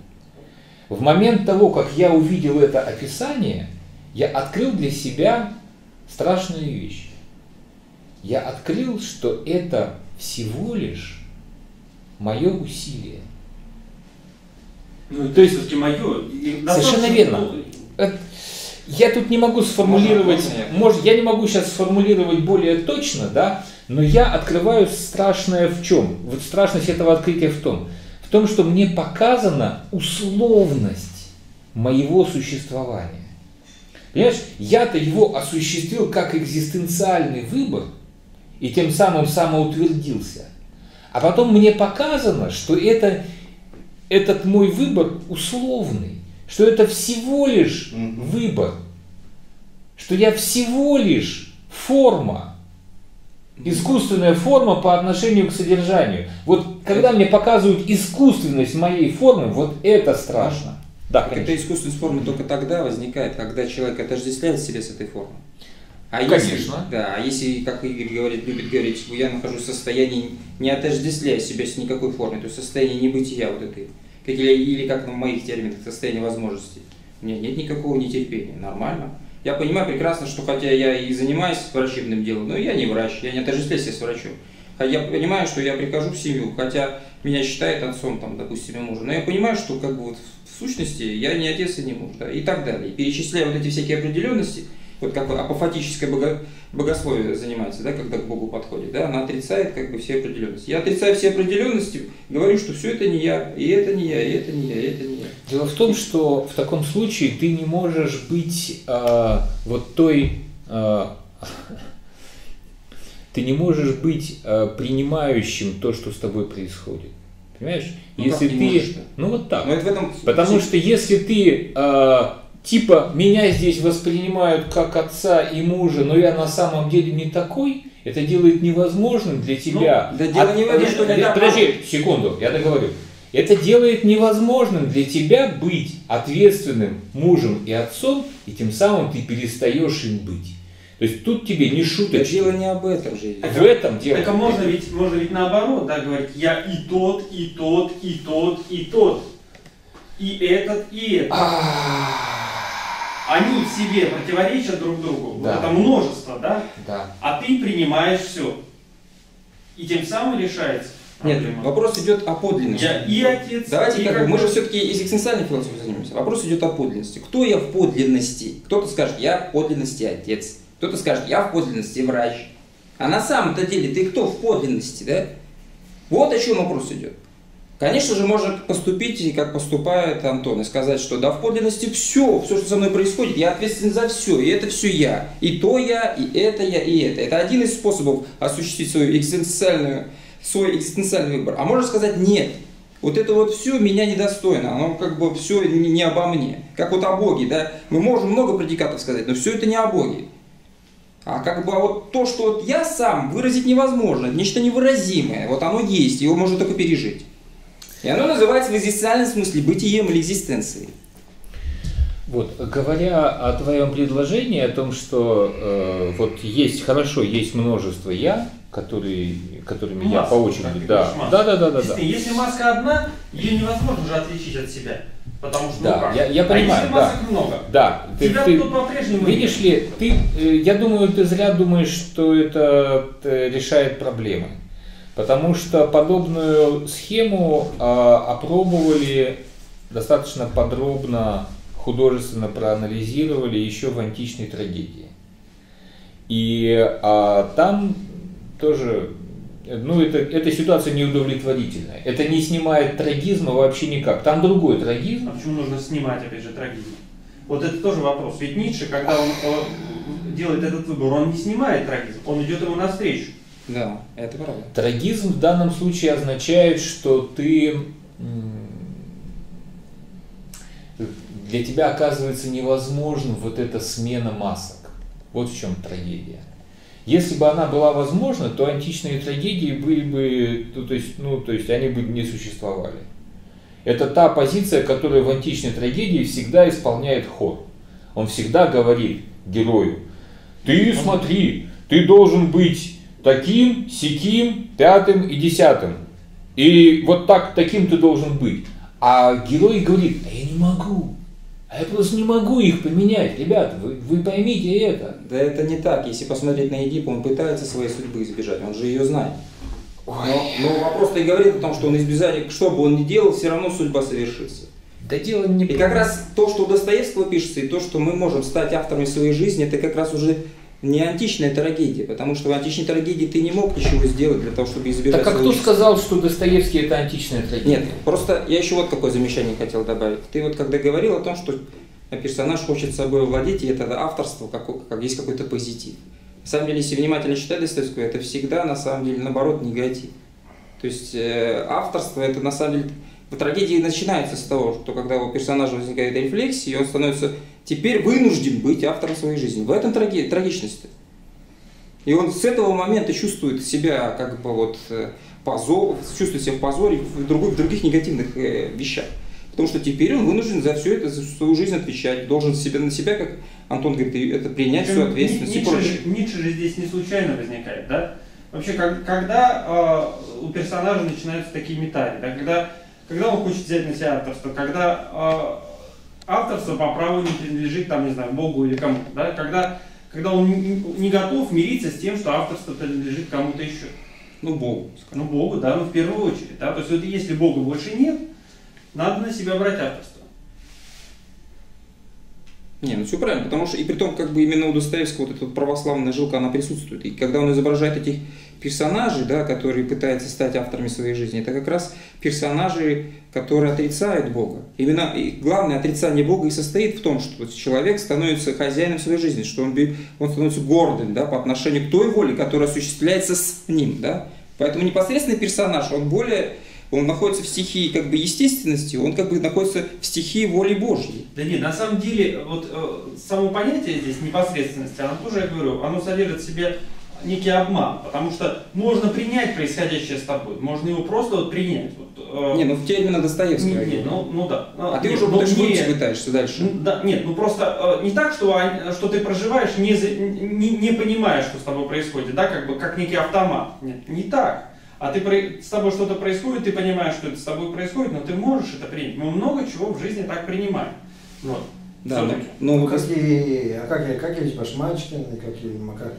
В момент того, как я увидел это описание, я открыл для себя страшные вещи. Я открыл, что это всего лишь мое усилие. Ну, то есть все-таки мое. Совершенно верно. Я тут не могу сформулировать, я не могу сейчас сформулировать более точно, да, но я открываю страшное в чем? Вот страшность этого открытия в том, что мне показана условность моего существования. Понимаешь, я-то его осуществил как экзистенциальный выбор и тем самым самоутвердился. А потом мне показано, что это... Этот мой выбор условный, что это всего лишь выбор, что я всего лишь форма, искусственная форма по отношению к содержанию. Вот когда мне показывают искусственность моей формы, вот это страшно. Да, эта искусственность формы только тогда возникает, когда человек отождествляет себя с этой формой. А если, да, а если, как Игорь говорит, любит говорить, я нахожусь в состоянии, не отождествляя себя с никакой формой, то есть состояние небытия вот этой, или как в моих терминах, состояние возможностей. У меня нет никакого нетерпения, нормально. Я понимаю прекрасно, что хотя я и занимаюсь врачебным делом, но я не врач, я не отождествляю себя с врачом. Я понимаю, что я прихожу в семью, хотя меня считают отцом, там, допустим, мужа, но я понимаю, что как бы вот в сущности я не отец и не муж, да, и так далее. Перечисляя вот эти всякие определенности, вот как апофатическое богословие занимается, да, когда к Богу подходит, да, она отрицает как бы все определенности. Я отрицаю все определенности, говорю, что все это не я, и это не я, и это не я, и это не я. Дело в том, что в таком случае ты не можешь быть вот той Ты не можешь быть принимающим то, что с тобой происходит. Понимаешь? Ну, если ты... Можешь, ну вот так. Это в этом... Потому что если ты типа меня здесь воспринимают как отца и мужа, но я на самом деле не такой, это делает невозможным для тебя. Ну, да, подожди, секунду, я договорю. Это делает невозможным для тебя быть ответственным мужем и отцом, и тем самым ты перестаешь им быть. То есть тут тебе не шуточки. Дело не об этом же. В этом дело. Так можно ведь наоборот, да, говорить, я и тот, и тот, и тот, и тот, и этот, и этот. Они в себе противоречат друг другу. Да. Вот это множество, да? Да. А ты принимаешь все. И тем самым решается. Нет, вопрос идет о подлинности. Я и отец. Давайте и как мы же все-таки экзистенциальной философией занимаемся. Вопрос идет о подлинности. Кто я в подлинности? Кто-то скажет, я в подлинности отец. Кто-то скажет, я в подлинности врач. А на самом-то деле ты кто в подлинности, да? Вот о чем вопрос идет. Конечно же, можно поступить, и как поступает Антон, и сказать, что да, в подлинности все, что со мной происходит, я ответственен за все, и это все я. И то я, и это я, и это. Это один из способов осуществить свой экзистенциальный выбор. А можно сказать, нет, вот это вот все меня недостойно, оно как бы все не обо мне. Как вот о Боге, да, мы можем много предикатов сказать, но все это не о Боге. А как бы вот то, что вот я сам, выразить невозможно, нечто невыразимое, вот оно есть, его можно только пережить. И оно называется в экзистенциальном смысле бытием или экзистенцией. Вот, говоря о твоем предложении, о том, что вот есть хорошо, есть множество я, которыми маска, я по очереди. Да. Если маска одна, ее невозможно же отличить от себя. Потому что да, ну, я понимаю, если масок много, да. Тебя тут по-прежнему видишь ли, ты, я думаю, ты зря думаешь, что это решает проблемы. Потому что подобную схему опробовали достаточно подробно, художественно проанализировали еще в античной трагедии. И там тоже, ну, эта ситуация неудовлетворительная. Это не снимает трагизма вообще никак. Там другой трагизм. А почему нужно снимать, опять же, трагизм? Вот это тоже вопрос. Ведь Ницше, когда он делает этот выбор, он не снимает трагизм, он идет ему навстречу. Да, это правда. Трагизм в данном случае означает, что ты, для тебя оказывается невозможным вот эта смена масок. Вот в чем трагедия. Если бы она была возможна, то античные трагедии были бы, то есть они бы не существовали. Это та позиция, которая в античной трагедии всегда исполняет хор. Он всегда говорит герою: ты смотри, ты должен быть таким, сяким, пятым и десятым. И вот так, таким ты должен быть. А герой говорит, а я не могу. А я просто не могу их поменять. Ребята, вы поймите это. Да это не так. Если посмотреть на Эдипа, он пытается своей судьбы избежать. Он же ее знает. Но вопрос-то и говорит о том, что он избежал, что бы он ни делал, все равно судьба совершится. Да дело не... И как раз то, что у Достоевского пишется, и то, что мы можем стать авторами своей жизни, это как раз уже... не античная трагедия, потому что в античной трагедии ты не мог ничего сделать для того, чтобы избежать... Так а кто сказал, что Достоевский это античная трагедия? Нет, просто я еще вот какое замечание хотел добавить. Ты вот когда говорил о том, что персонаж хочет собой владеть, и это авторство, как есть какой-то позитив. На самом деле, если внимательно читать Достоевского, это всегда, на самом деле, наоборот, негатив. То есть авторство, это на самом деле... В трагедии начинается с того, что когда у персонажа возникает рефлексия, и он становится... теперь вынужден быть автором своей жизни. В этом трагичность. И он с этого момента чувствует себя как бы вот позор, чувствует себя в позоре, в других негативных вещах. Потому что теперь он вынужден за все это, за свою жизнь отвечать, должен на себя, как Антон говорит, это принять всю ответственность и прочее. Ницше же здесь не случайно возникает, да? Вообще, когда у персонажа начинаются такие метания, да? когда он хочет взять на себя авторство, когда... авторство по праву не принадлежит, там, не знаю, Богу или кому-то, да? Когда он не готов мириться с тем, что авторство принадлежит кому-то еще. Ну, Богу. Скажем. Ну, Богу, да, ну, в первую очередь, да? То есть, вот если Бога больше нет, надо на себя брать авторство. Не, ну, все правильно, потому что, и при том, как бы именно у Достоевского вот эта православная жилка, она присутствует, и когда он изображает этих персонажи, да, которые пытаются стать авторами своей жизни, это как раз персонажи, которые отрицают Бога. Именно главное отрицание Бога и состоит в том, что человек становится хозяином своей жизни, что он становится гордым, да, по отношению к той воле, которая осуществляется с ним. Да. Поэтому непосредственный персонаж, он находится в стихии как бы естественности, он как бы находится в стихии воли Божьей. Да нет, на самом деле, вот само понятие здесь непосредственности, оно тоже, я говорю, оно содержит в себе некий обман, потому что можно принять происходящее с тобой, можно его просто вот принять. Вот, не, ну в термина Достоевского. Нет, ну да. А ты уже пытаешься дальше. Ну, да, нет, ну просто не так, что ты проживаешь, не понимаешь, что с тобой происходит, да, как бы как некий автомат. Нет, не так. А ты, с тобой что-то происходит, ты понимаешь, что это с тобой происходит, но ты можешь это принять. Мы много чего в жизни так принимаем. Вот. Да, ну как и Акакий Акакиевич Башмачкин, как и Макар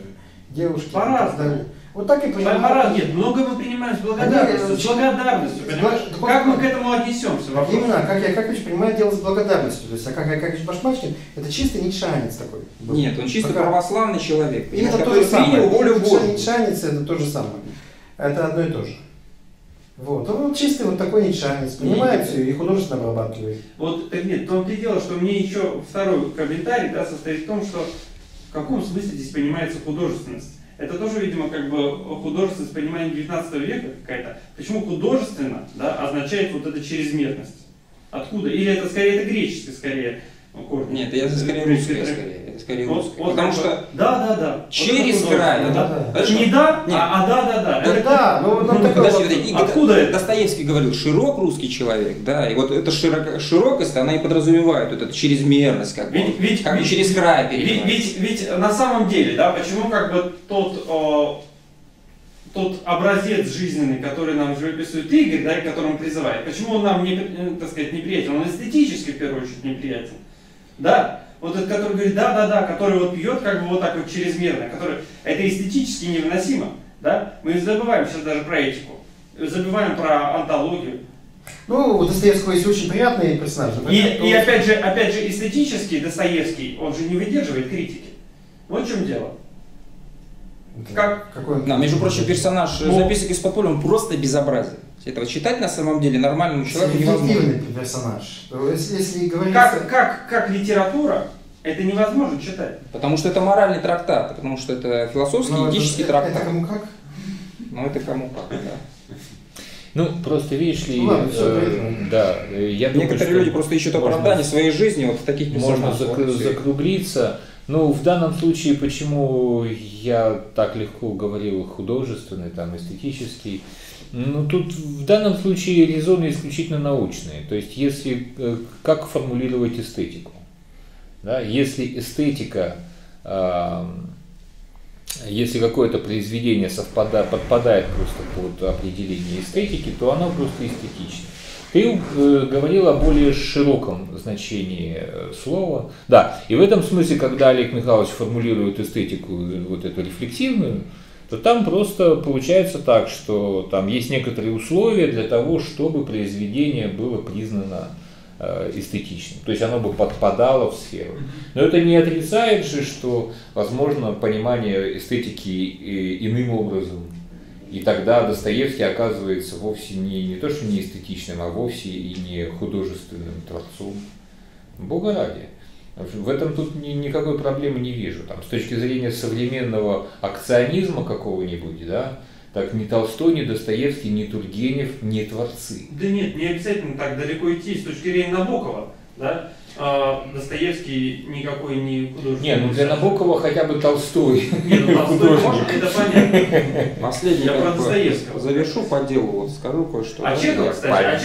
Девушкин. По-разному. Вот так и понимаем. Нет, много мы принимаем с благодарностью. С благодарностью, понимаешь? Как мы к этому отнесемся? Вопрос. Именно, Акакий Акакиевич понимает дело с благодарностью. То есть Акакий Акакиевич Башмачкин — это чисто ницшеанец такой. Нет, он чисто православный человек. Именно то же самое. Ницшеанец — это то же самое. Это одно и то же. Вот. Он чистый вот такой ницшеанец, понимаете, и художественно обрабатывает. Вот, так нет, в том-то и дело, что мне еще второй комментарий, да, состоит в том, что в каком смысле здесь понимается художественность. Это тоже, видимо, как бы художественность понимания 19 века какая-то. Почему художественно, да, означает вот эта чрезмерность? Откуда? Или это скорее, это греческий, скорее. Нет, это скорее русская, потому что через край. Не да, а да. Откуда это? Достоевский говорил, широк русский человек, да, и вот эта широкость, она и подразумевает вот эту чрезмерность, как бы через край. Ведь на самом деле, да, почему как бы тот образец жизненный, который нам живописует Игорь, да, и которому призывает, почему он нам, так сказать, неприятен? Он эстетически, в первую очередь, неприятен. Да, вот этот, который говорит да-да-да, который вот пьет как бы вот так вот чрезмерно, который, это эстетически невыносимо, да, мы забываем сейчас даже про этику, забываем про онтологию. Ну, у Достоевского есть очень приятные персонажи. И опять же, эстетически Достоевский, он же не выдерживает критики. Вот в чем дело. Как? Да, между прочим, персонаж записок из подполья, он просто безобразен. Этого читать на самом деле нормальному человеку невозможно. Персонаж. Если говорить... как литература, это невозможно читать. Потому что это моральный трактат, потому что это философский, этический трактат. Это кому как? Ну, это кому как, да. Ну, просто видишь ли, да, я думаю, некоторые люди просто ищут оправдание своей жизни вот в таких персонажах. Можно закруглиться. Ну, в данном случае, почему я так легко говорил художественный, там, эстетический, ну, тут в данном случае резоны исключительно научные. То есть, если, как формулировать эстетику? Да? Если эстетика, если какое-то произведение подпадает просто под определение эстетики, то оно просто эстетично. Ты говорил о более широком значении слова. Да, и в этом смысле, когда Олег Михайлович формулирует эстетику вот эту рефлексивную, то там просто получается так, что там есть некоторые условия для того, чтобы произведение было признано эстетичным. То есть оно бы подпадало в сферу. Но это не отрицает же, что возможно понимание эстетики иным образом. И тогда Достоевский оказывается вовсе не то, что не эстетичным, а вовсе и не художественным творцом. Бога ради. В этом тут никакой проблемы не вижу. Там, с точки зрения современного акционизма какого-нибудь, да, так ни Толстой, ни Достоевский, ни Тургенев, ни творцы. Да нет, не обязательно так далеко идти. С точки зрения Набокова, да, Достоевский никакой не художник. Не, ну для Набокова хотя бы Толстой. Не, ну Толстой может, это понятно. Последний, я про Достоевского. Завершу по делу, вот скажу кое-что. А Чехов, кстати,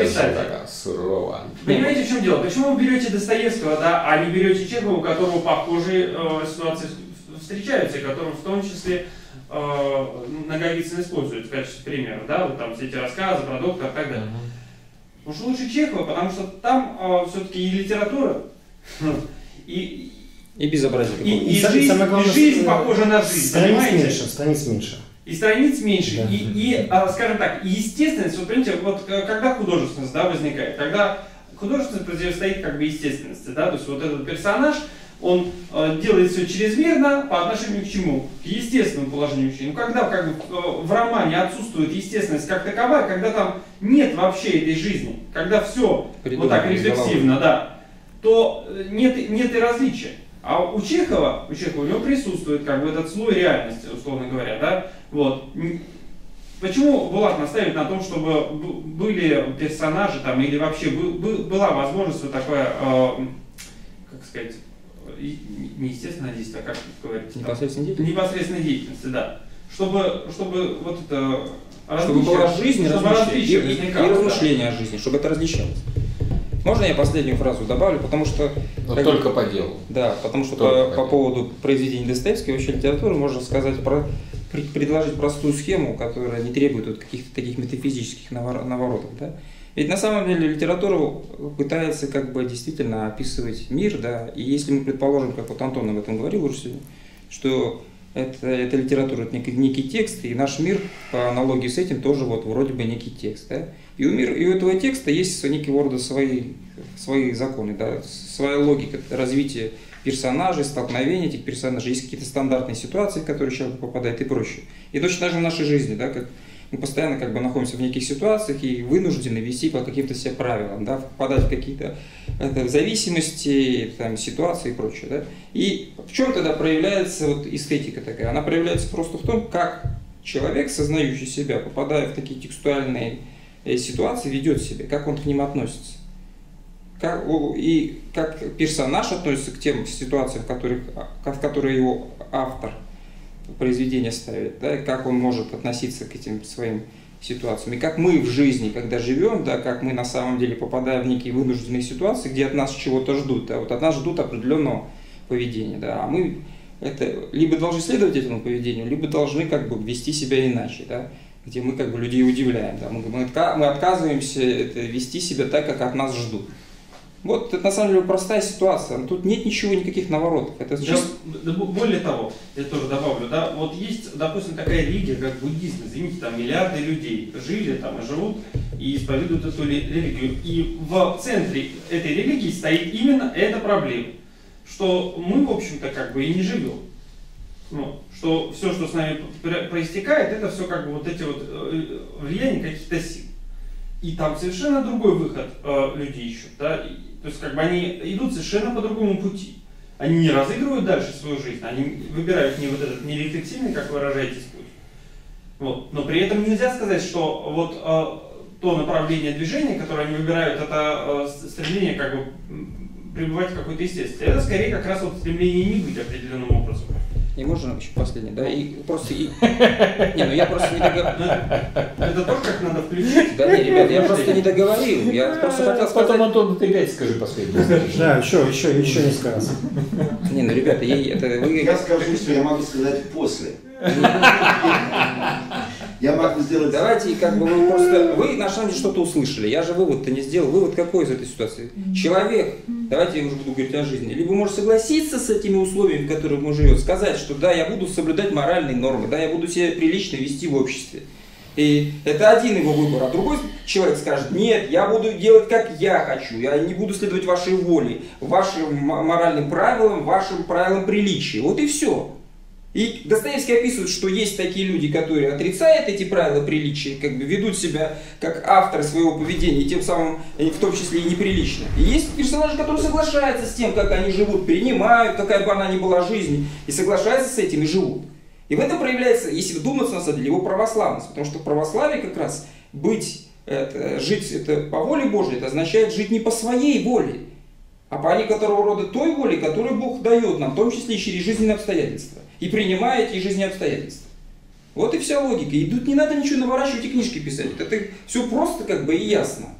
писатель. Сурово. Понимаете, в чем дело? Почему вы берете Достоевского, да, а не берете Чехова, у которого похожие ситуации встречаются, и которого в том числе Ноговицын использует в качестве примера, да, вот там все эти рассказы про доктора и так далее. Уж лучше Чехова, потому что там все-таки и литература, и безобразие. И жизнь похожа на жизнь. Страниц меньше. И страниц меньше. Да. И скажем так, и естественность, вот понимаете, вот когда художественность, да, возникает, когда художественность противостоит как бы естественности, да, то есть вот этот персонаж, он делает все чрезмерно по отношению к чему? К естественному положению вещей. Ну, когда как бы, в романе отсутствует естественность как таковая, когда там нет вообще этой жизни, когда все вот так рефлексивно, да, то нет и различия. А у Чехова у него присутствует как бы этот слой реальности, условно говоря, да, вот. Почему Булат настаивает на том, чтобы были персонажи там, или вообще была возможность вот такая, как сказать, не естественная действие, а как говорится? Непосредственная деятельность, да. Чтобы вот это различие. Чтобы была жизнь, чтобы и размышления о жизни, чтобы это различалось. Можно я последнюю фразу добавлю, потому что... Но только по делу. Да, потому что по поводу произведений Достоевского и вообще литературы можно сказать предложить простую схему, которая не требует каких-то таких метафизических наворотов. Да? Ведь на самом деле литература пытается как бы действительно описывать мир, да, и если мы предположим, как вот Антон об этом говорил уже сегодня, что эта литература – это некий текст, и наш мир по аналогии с этим тоже вот вроде бы некий текст. Да? И у этого текста есть некие рода свои законы, да? Своя логика развития персонажей, столкновений этих персонажей, есть какие-то стандартные ситуации, в которые человек попадает и прочее. И точно даже в нашей жизни, да, как мы постоянно как бы находимся в неких ситуациях и вынуждены вести по каким-то себе правилам, да, впадать в какие-то зависимости, там, ситуации и прочее. Да? И в чем тогда проявляется вот эстетика такая? Она проявляется просто в том, как человек, сознающий себя, попадая в такие текстуальные ситуации, ведет себя, как он к ним относится. И как персонаж относится к тем ситуациям, в которые его автор произведение ставит, да, как он может относиться к этим своим ситуациям, и как мы в жизни, когда живем, да, как мы на самом деле попадаем в некие вынужденные ситуации, где от нас чего-то ждут, да, вот от нас ждут определенного поведения, да, а мы это либо должны следовать этому поведению, либо должны как бы вести себя иначе, да, где мы как бы людей удивляем, да, мы отказываемся вести себя так, как от нас ждут. Вот это на самом деле простая ситуация, тут нет ничего, никаких наворотов. Это сейчас... Более того, я тоже добавлю, да, вот есть, допустим, такая религия, как буддизм, извините, там миллиарды людей жили там и живут, и исповедуют эту религию. И в центре этой религии стоит именно эта проблема, что мы, в общем-то, как бы и не живем. Ну, что все, что с нами проистекает, это все как бы вот эти вот влияния каких-то сил. И там совершенно другой выход люди ищут, да? То есть как бы они идут совершенно по другому пути. Они не разыгрывают дальше свою жизнь, они выбирают не вот этот нерефлексивный, как выражаетесь, путь. Вот. Но при этом нельзя сказать, что вот то направление движения, которое они выбирают, это стремление как бы пребывать в какой-то естественности. Это скорее как раз вот стремление не быть определенным образом. И можно еще последний, да? И просто... Не, ну я просто не договорил. Это тоже как надо включить? Да, не, ребята, я просто не договорил. Я просто хотел сказать... Потом, Антон, ты опять скажи последний. Да, еще не сказал. Не, ну, ребята, я скажу, что я могу сказать после. Я могу сделать... Давайте, как бы, вы просто... Вы, на самом деле, что-то услышали. Я же вывод-то не сделал. Вывод какой из этой ситуации? Человек, давайте я уже буду говорить о жизни, либо может согласиться с этими условиями, в которых он живет, сказать, что да, я буду соблюдать моральные нормы, да, я буду себя прилично вести в обществе. И это один его выбор, а другой человек скажет, нет, я буду делать, как я хочу, я не буду следовать вашей воле, вашим моральным правилам, вашим правилам приличия. Вот и все. И Достоевский описывает, что есть такие люди, которые отрицают эти правила приличия, как бы ведут себя как авторы своего поведения, и тем самым, в том числе, и неприлично. И есть персонажи, которые соглашаются с тем, как они живут, принимают, какая бы она ни была жизнь, и соглашаются с этим, и живут. И в этом проявляется, если вдуматься, на самом деле, его православность. Потому что в православии как раз жить это по воле Божьей, это означает жить не по своей воле, а по некоторого рода той воле, которую Бог дает нам, в том числе и через жизненные обстоятельства. И принимая эти жизненные обстоятельства. Вот и вся логика. И тут не надо ничего наворачивать и книжки писать. Это все просто как бы и ясно.